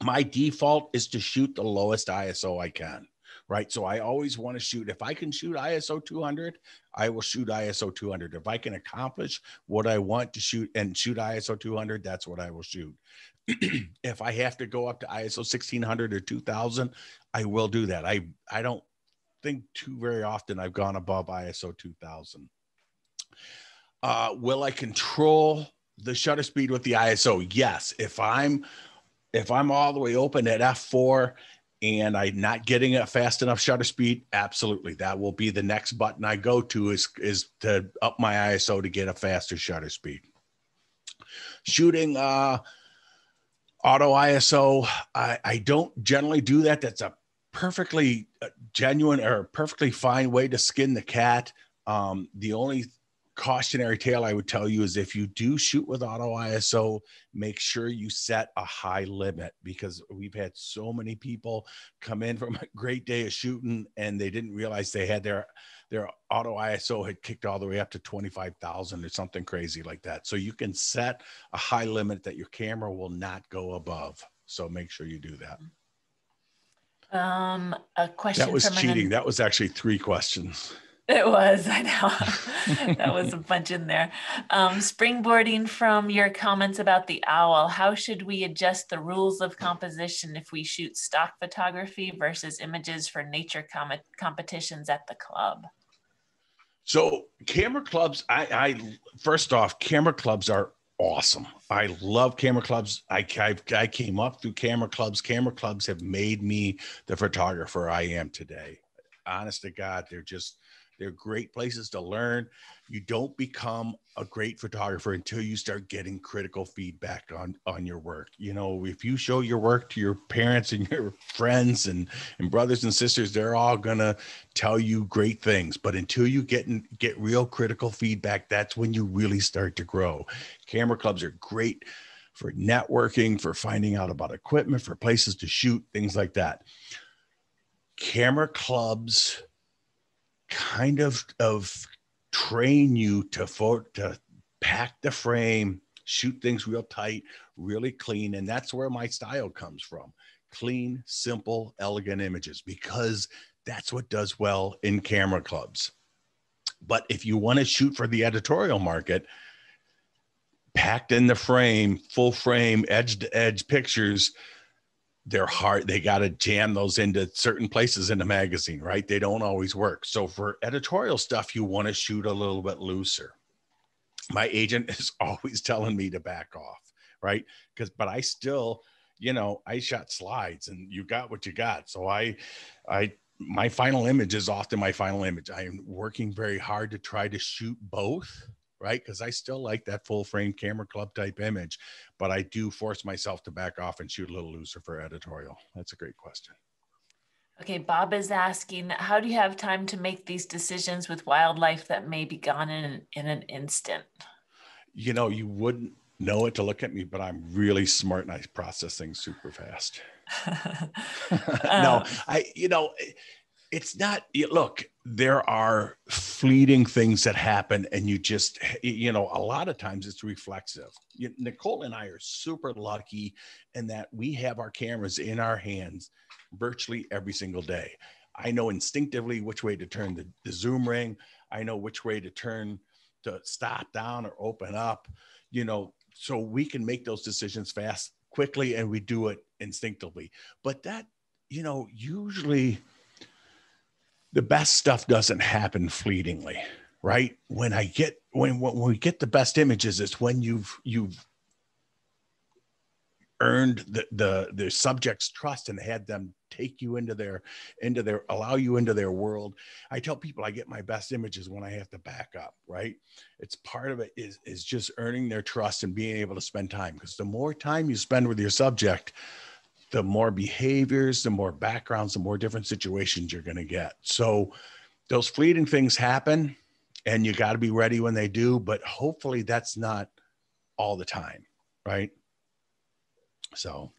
my default is to shoot the lowest ISO I can, right? So I always want to shoot, if I can shoot ISO 200, I will shoot ISO 200. If I can accomplish what I want to shoot and shoot ISO 200, that's what I will shoot. If I have to go up to ISO 1600 or 2000, I will do that. I don't think too very often I've gone above ISO 2000. Will I control the shutter speed with the ISO? Yes. If I'm all the way open at F4 and I'm not getting a fast enough shutter speed, absolutely. That will be the next button I go to is to up my ISO to get a faster shutter speed. Shooting auto ISO, I don't generally do that. That's a perfectly genuine or perfectly fine way to skin the cat. The only cautionary tale I would tell you is if you do shoot with auto ISO, make sure you set a high limit, because we've had so many people come in from a great day of shooting and they didn't realize they had their auto ISO had kicked all the way up to 25,000 or something crazy like that. So you can set a high limit that your camera will not go above. So make sure you do that. A question that was cheating. That was actually three questions. It was, I know. That was a bunch in there. Springboarding from your comments about the owl, how should we adjust the rules of composition if we shoot stock photography versus images for nature competitions at the club? So camera clubs, I first off, camera clubs are awesome. I love camera clubs. I came up through camera clubs. Camera clubs have made me the photographer I am today. Honest to God, they're great places to learn. You don't become a great photographer until you start getting critical feedback on your work. You know, if you show your work to your parents and your friends and brothers and sisters, they're all gonna tell you great things. But until you get real critical feedback, that's when you really start to grow. Camera clubs are great for networking, for finding out about equipment, for places to shoot, things like that. Camera clubs kind of train you to pack the frame, shoot things real tight, really clean. And that's where my style comes from. Clean, simple, elegant images, because that's what does well in camera clubs. But if you want to shoot for the editorial market, packed in the frame, full frame, edge to edge pictures, they're hard. They got to jam those into certain places in the magazine, right? They don't always work. So for editorial stuff, you want to shoot a little bit looser. My agent is always telling me to back off, right? But I still, you know, I shot slides and you got what you got. So my final image is often my final image. I am working very hard to try to shoot both, right? Because I still like that full frame camera club type image, but I do force myself to back off and shoot a little looser for editorial. That's a great question. Okay, Bob is asking, how do you have time to make these decisions with wildlife that may be gone in an instant? You know, you wouldn't know it to look at me, but I'm really smart and I process things super fast. No, you know, it's not, look, there are fleeting things that happen and you just, you know, a lot of times it's reflexive. Nicole and I are super lucky in that we have our cameras in our hands virtually every single day. I know instinctively which way to turn the zoom ring. I know which way to turn to stop down or open up, you know, so we can make those decisions fast, quickly, and we do it instinctively. But that, you know, usually, the best stuff doesn't happen fleetingly, right? When we get the best images, it's when you've earned the subject's trust and had them take you allow you into their world. I tell people I get my best images when I have to back up, right? It's part of it is just earning their trust and being able to spend time, because the more time you spend with your subject, the more behaviors, the more backgrounds, the more different situations you're going to get. So those fleeting things happen and you got to be ready when they do, but hopefully that's not all the time, right? So.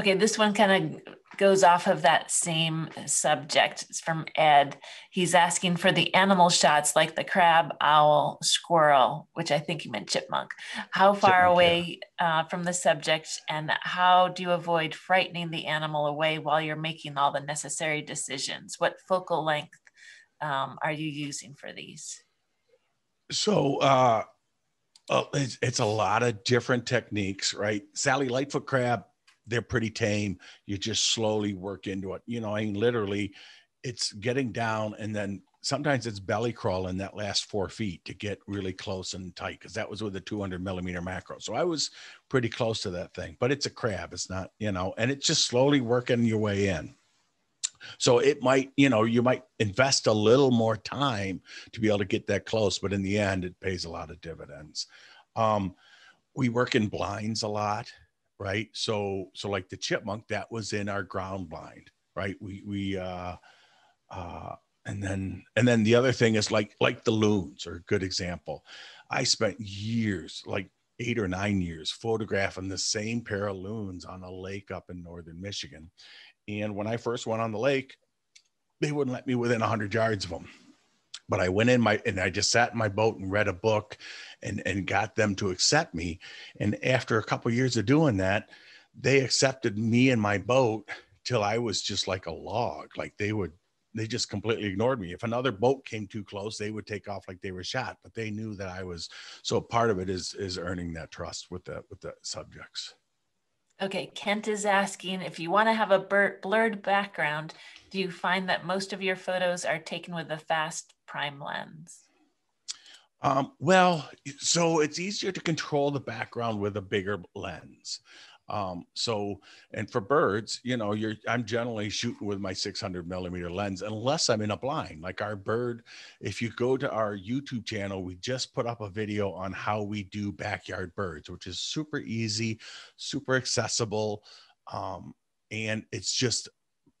Okay, this one kind of goes off of that same subject. It's from Ed. He's asking for the animal shots like the crab, owl, squirrel, which I think you meant chipmunk. How far away from the subject, and how do you avoid frightening the animal away while you're making all the necessary decisions? What focal length are you using for these? So, it's a lot of different techniques, right? Sally Lightfoot crab, they're pretty tame. You just slowly work into it. You know, I mean, literally it's getting down and then sometimes it's belly crawling that last 4 feet to get really close and tight. Cause that was with the 200 millimeter macro. So I was pretty close to that thing, but it's a crab. It's not, you know, and it's just slowly working your way in. So it might, you know, you might invest a little more time to be able to get that close, but in the end it pays a lot of dividends. We work in blinds a lot. Right. So like the chipmunk, that was in our ground blind, right? And then the other thing is like the loons are a good example. I spent years, like 8 or 9 years, photographing the same pair of loons on a lake up in northern Michigan. And when I first went on the lake, they wouldn't let me within 100 yards of them. But I went in and I just sat in my boat and read a book and got them to accept me. And after a couple of years of doing that, they accepted me and my boat till I was just like a log. Like they just completely ignored me. If another boat came too close, they would take off like they were shot, but they knew that I was. So part of it is earning that trust with the subjects. Okay, Kent is asking, if you want to have a blurred background, do you find that most of your photos are taken with a fast prime lens? Well, so it's easier to control the background with a bigger lens. And for birds, you know, I'm generally shooting with my 600 millimeter lens, unless I'm in a blind, like our bird. If you go to our YouTube channel, we just put up a video on how we do backyard birds, which is super easy, super accessible. And it's just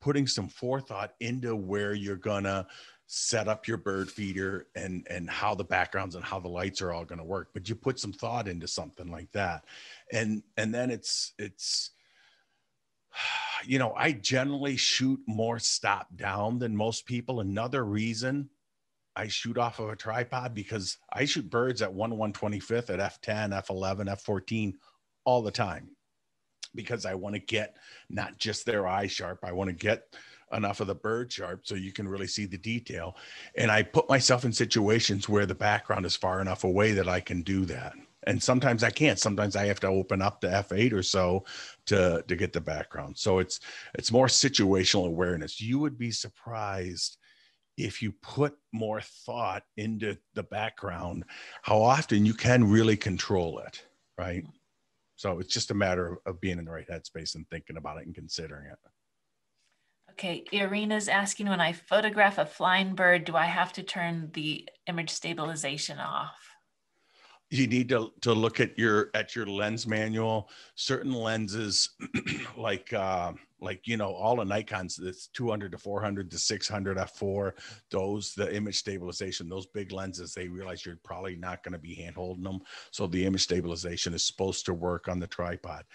putting some forethought into where you're gonna set up your bird feeder and how the backgrounds and how the lights are all going to work, but you put some thought into something like that. And then it's, you know, I generally shoot more stop down than most people. Another reason I shoot off of a tripod, because I shoot birds at 1/125th, at F10, F11, F14 all the time, because I want to get not just their eye sharp. I want to get enough of the bird sharp so you can really see the detail. And I put myself in situations where the background is far enough away that I can do that. And sometimes I can't. Sometimes I have to open up to F8 or so to get the background. So it's more situational awareness. You would be surprised if you put more thought into the background, how often you can really control it, right? So it's just a matter of being in the right headspace and thinking about it and considering it. Okay, Irina's asking, when I photograph a flying bird, do I have to turn the image stabilization off? You need to look at your lens manual. Certain lenses, like you know, all the Nikons, that's 200 to 400 to 600 f4. Those, the image stabilization, those big lenses, they realize you're probably not going to be hand holding them, so the image stabilization is supposed to work on the tripod.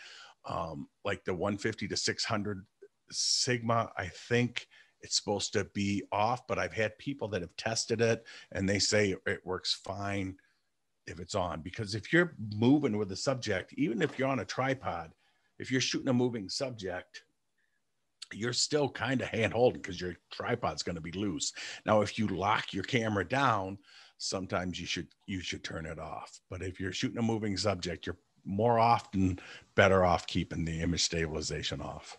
Like the 150 to 600. Sigma, I think it's supposed to be off, but I've had people that have tested it and they say it works fine if it's on, because if you're moving with the subject, even if you're on a tripod, if you're shooting a moving subject, you're still kind of hand holding because your tripod's going to be loose. Now, if you lock your camera down, sometimes you should turn it off. But if you're shooting a moving subject, you're more often better off keeping the image stabilization off.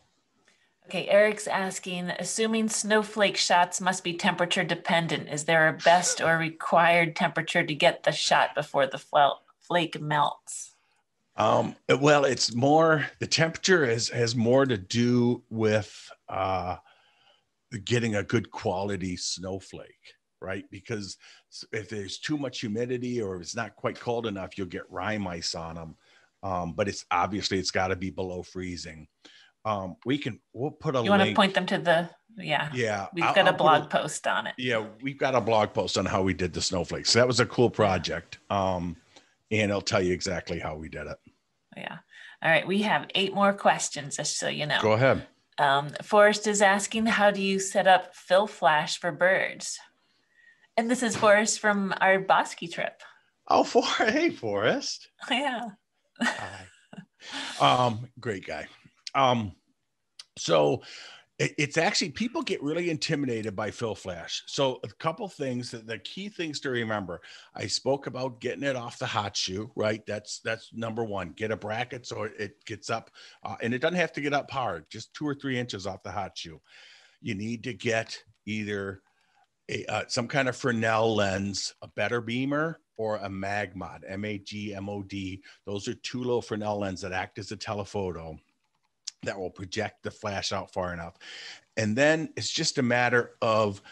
Okay, Eric's asking, assuming snowflake shots must be temperature dependent, is there a best or required temperature to get the shot before the flake melts? Well, it's more, the temperature has more to do with getting a good quality snowflake, right? Because if there's too much humidity or it's not quite cold enough, you'll get rime ice on them. But it's obviously, it's got to be below freezing. We'll put a link. You want to point them to the, yeah. We've got a blog post on it. Yeah. We've got a blog post on how we did the snowflakes. So that was a cool project. And I'll tell you exactly how we did it. Yeah. All right. We have 8 more questions, just so you know. Go ahead. Forrest is asking, how do you set up fill flash for birds? And this is Forrest from our Bosque trip. Oh, hey, Forrest. Yeah. Hi. Great guy. So it's actually, people get really intimidated by fill flash. So a couple things, the key things to remember, I spoke about getting it off the hot shoe, right? That's number one. Get a bracket so it gets up, and it doesn't have to get up hard, just 2 or 3 inches off the hot shoe. You need to get either some kind of Fresnel lens, a better beamer, or a Magmod, M-A-G-M-O-D. Those are 2 little Fresnel lenses that act as a telephoto that will project the flash out far enough. And then it's just a matter of,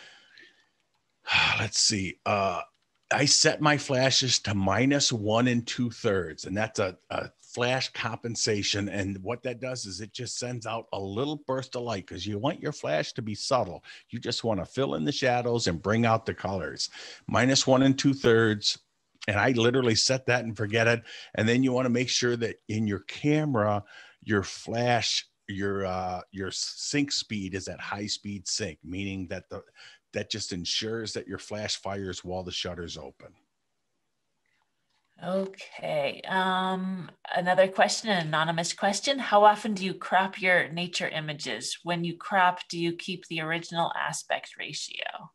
let's see, I set my flashes to -1 2/3, and that's a flash compensation. And what that does is it just sends out a little burst of light, because you want your flash to be subtle. You just want to fill in the shadows and bring out the colors. -1 2/3. And I literally set that and forget it. And then you want to make sure that in your camera, your flash, your sync speed is at high speed sync, meaning that that just ensures that your flash fires while the shutter's open. Okay. Another question, an anonymous question. How often do you crop your nature images? When you crop, do you keep the original aspect ratio?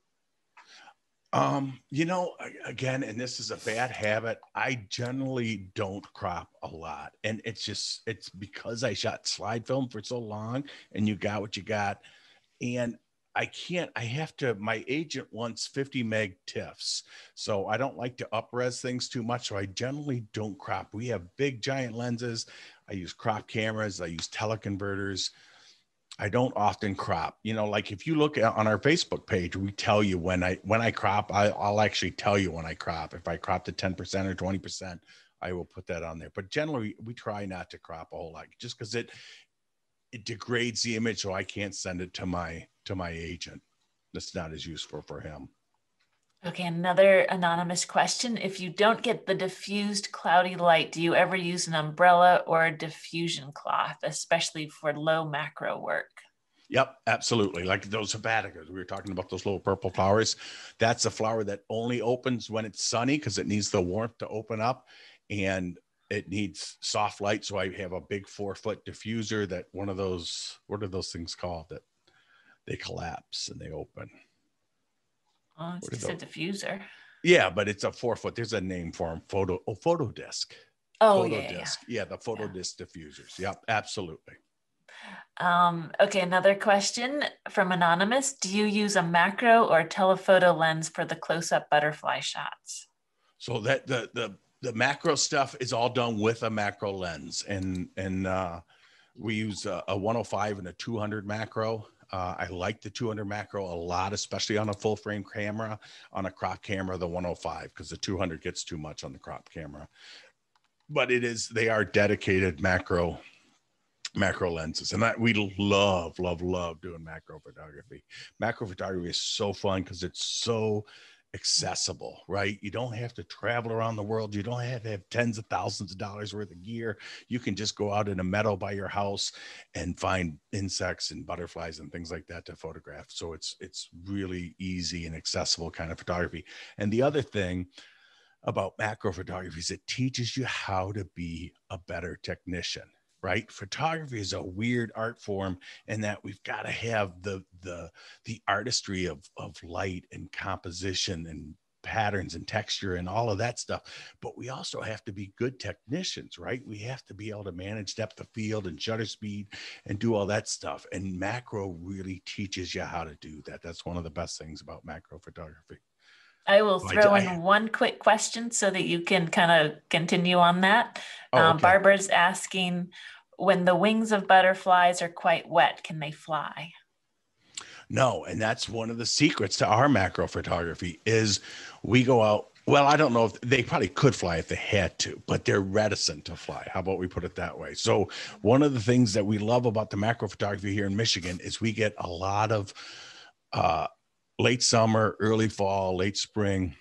You know, again, and this is a bad habit, I generally don't crop a lot. And it's because I shot slide film for so long, and you got what you got. And I can't, I have to, my agent wants 50 meg TIFFs. So I don't like to up-res things too much. So I generally don't crop. We have big giant lenses. I use crop cameras. I use teleconverters. I don't often crop, you know, like if you look at, on our Facebook page, we tell you when I crop, I'll actually tell you when I crop. If I crop to 10% or 20%, I will put that on there. But generally we try not to crop a whole lot just because it degrades the image. So I can't send it to my agent. That's not as useful for him. Okay, another anonymous question. If you don't get the diffused cloudy light, do you ever use an umbrella or a diffusion cloth, especially for low macro work? Yep, absolutely. Like those hepaticas, we were talking about those little purple flowers. That's a flower that only opens when it's sunny because it needs the warmth to open up and it needs soft light. So I have a big 4-foot diffuser that one of those, what are those things called that they collapse and they open? Oh, it's just a diffuser. Yeah, but it's a 4-foot. There's a name for them. Photo disc. Oh, photo disc. Yeah, the photo disc diffusers. Yep, absolutely. Okay, another question from Anonymous. Do you use a macro or telephoto lens for the close-up butterfly shots? So that the macro stuff is all done with a macro lens. And we use a 105 and a 200 macro. I like the 200 macro a lot, especially on a full frame camera. On a crop camera, the 105, because the 200 gets too much on the crop camera. But they are dedicated macro lenses. And that we love, love, love doing macro photography. Macro photography is so fun because it's so accessible, right? You don't have to travel around the world. You don't have to have tens of thousands of dollars worth of gear. You can just go out in a meadow by your house and find insects and butterflies and things like that to photograph. So it's really easy and accessible kind of photography. And the other thing about macro photography is it teaches you how to be a better technician, right? Photography is a weird art form in that we've got to have the artistry of light and composition and patterns and texture and all of that stuff. But we also have to be good technicians, right? We have to be able to manage depth of field and shutter speed and do all that stuff. And macro really teaches you how to do that. That's one of the best things about macro photography. I will throw in one quick question so that you can kind of continue on that. Okay. Barbara's asking, when the wings of butterflies are quite wet, can they fly? No, and that's one of the secrets to our macro photography is we go out. Well, I don't know if they probably could fly if they had to, but they're reticent to fly. How about we put it that way? So one of the things that we love about the macro photography here in Michigan is we get a lot of late summer, early fall, late spring,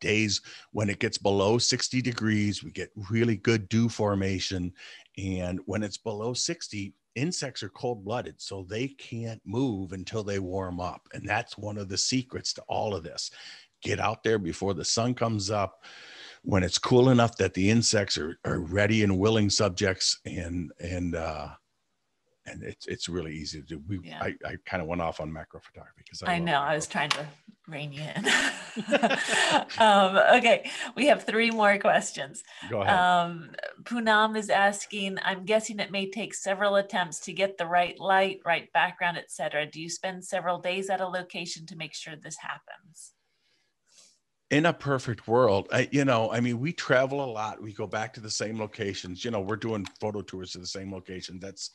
days when it gets below 60 degrees, we get really good dew formation. And when it's below 60, insects are cold-blooded, so they can't move until they warm up. And that's one of the secrets to all of this. Get out there before the sun comes up, when it's cool enough that the insects are ready and willing subjects, and it's really easy to do. I kind of went off on macro photography because I know macro. I was trying to rein you in. Okay, we have 3 more questions. Go ahead. Poonam is asking, I'm guessing it may take several attempts to get the right light, right background, etc. Do you spend several days at a location to make sure this happens? In a perfect world, we travel a lot. We go back to the same locations. You know, we're doing photo tours to the same location. That's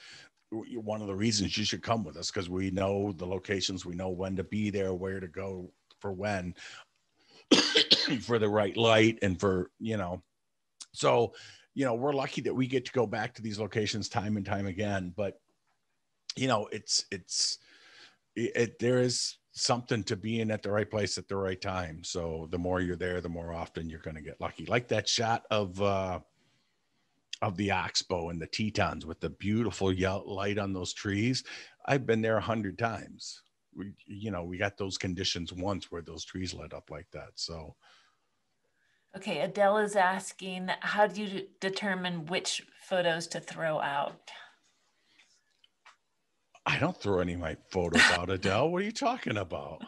one of the reasons you should come with us, because we know the locations, we know when to be there, where to go for when, for the right light and for, so, we're lucky that we get to go back to these locations time and time again, but there is something to being at the right place at the right time. So the more you're there, the more often you're going to get lucky. Like that shot of the oxbow and the Tetons with the beautiful light on those trees. I've been there 100 times. We got those conditions once where those trees lit up like that. So. Okay, Adele is asking, how do you determine which photos to throw out? I don't throw any of my photos out, Adele. What are you talking about?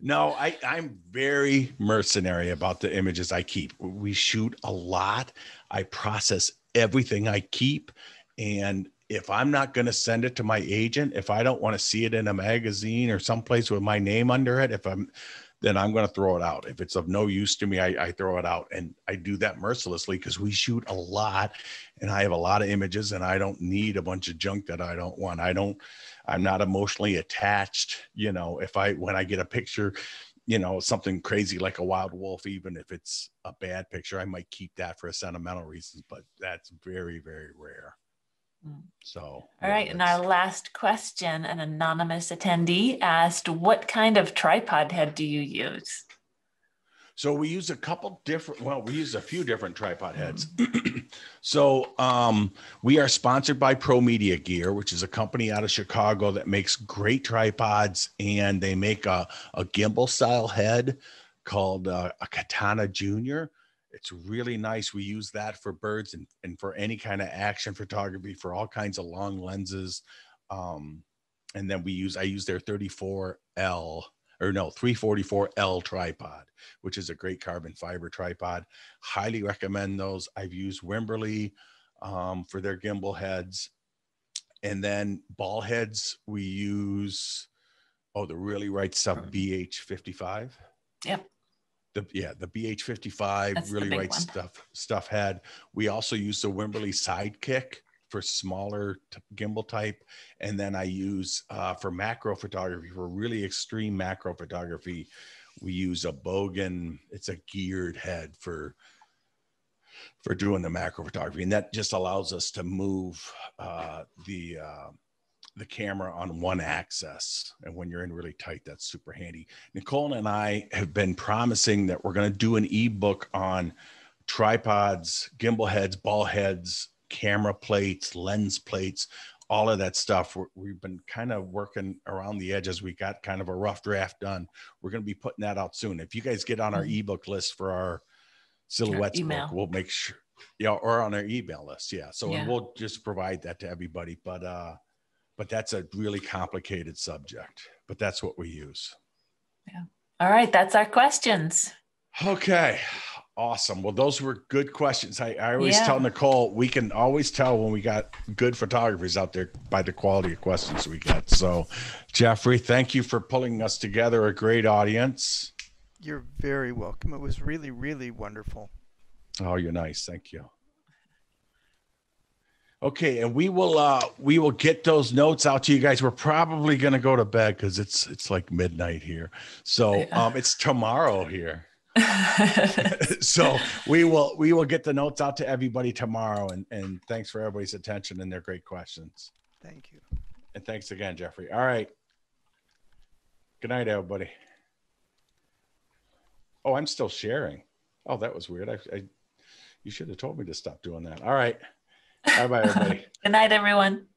No, I'm very mercenary about the images I keep. We shoot a lot. I process everything I keep. And if I'm not going to send it to my agent, if I don't want to see it in a magazine or someplace with my name under it, then I'm going to throw it out. If it's of no use to me, I throw it out. And I do that mercilessly because we shoot a lot and I have a lot of images and I don't need a bunch of junk that I don't want. I'm not emotionally attached. You know, when I get a picture, you know, something crazy like a wild wolf, even if it's a bad picture, I might keep that for sentimental reasons, but that's very, very rare. So, all right. And our last question, an anonymous attendee asked, what kind of tripod head do you use? So we use a few different tripod heads. So we are sponsored by Pro Media Gear, which is a company out of Chicago that makes great tripods. And they make a gimbal style head called a Katana Jr. It's really nice. We use that for birds and for any kind of action photography, for all kinds of long lenses. And then I use their 344L tripod, which is a great carbon fiber tripod. Highly recommend those. I've used Wimberley for their gimbal heads. And then ball heads, we use, the Really Right Stuff BH55. Yep. The BH55 That's Really Right Stuff head. We also use the Wimberley Sidekick for smaller gimbal type. And then I use for macro photography, for really extreme macro photography, we use a Bogen. It's a geared head for doing the macro photography. And that just allows us to move the camera on one axis. And when you're in really tight, that's super handy. Nicole and I have been promising that we're going to do an ebook on tripods, gimbal heads, ball heads, camera plates, lens plates, all of that stuff. We've been kind of working around the edges. We got kind of a rough draft done. We're going to be putting that out soon. If you guys get on our ebook list for our silhouettes book, we'll make sure. Yeah. Or on our email list. Yeah. So and we'll just provide that to everybody. But that's a really complicated subject, but that's what we use. Yeah. All right. That's our questions. Okay. Awesome. Well, those were good questions. I always tell Nicole, we can always tell when we got good photographers out there by the quality of questions we get. So Jeffrey, thank you for pulling us together. A great audience. You're very welcome. It was really, really wonderful. Oh, you're nice. Thank you. Okay, and we will get those notes out to you guys. We're probably gonna go to bed because it's like midnight here. So it's tomorrow here. So we will get the notes out to everybody tomorrow. And thanks for everybody's attention and their great questions. Thank you. And thanks again, Jeffrey. All right. Good night, everybody. Oh, I'm still sharing. Oh, that was weird. You should have told me to stop doing that. All right. Bye-bye, everybody. Good night, everyone.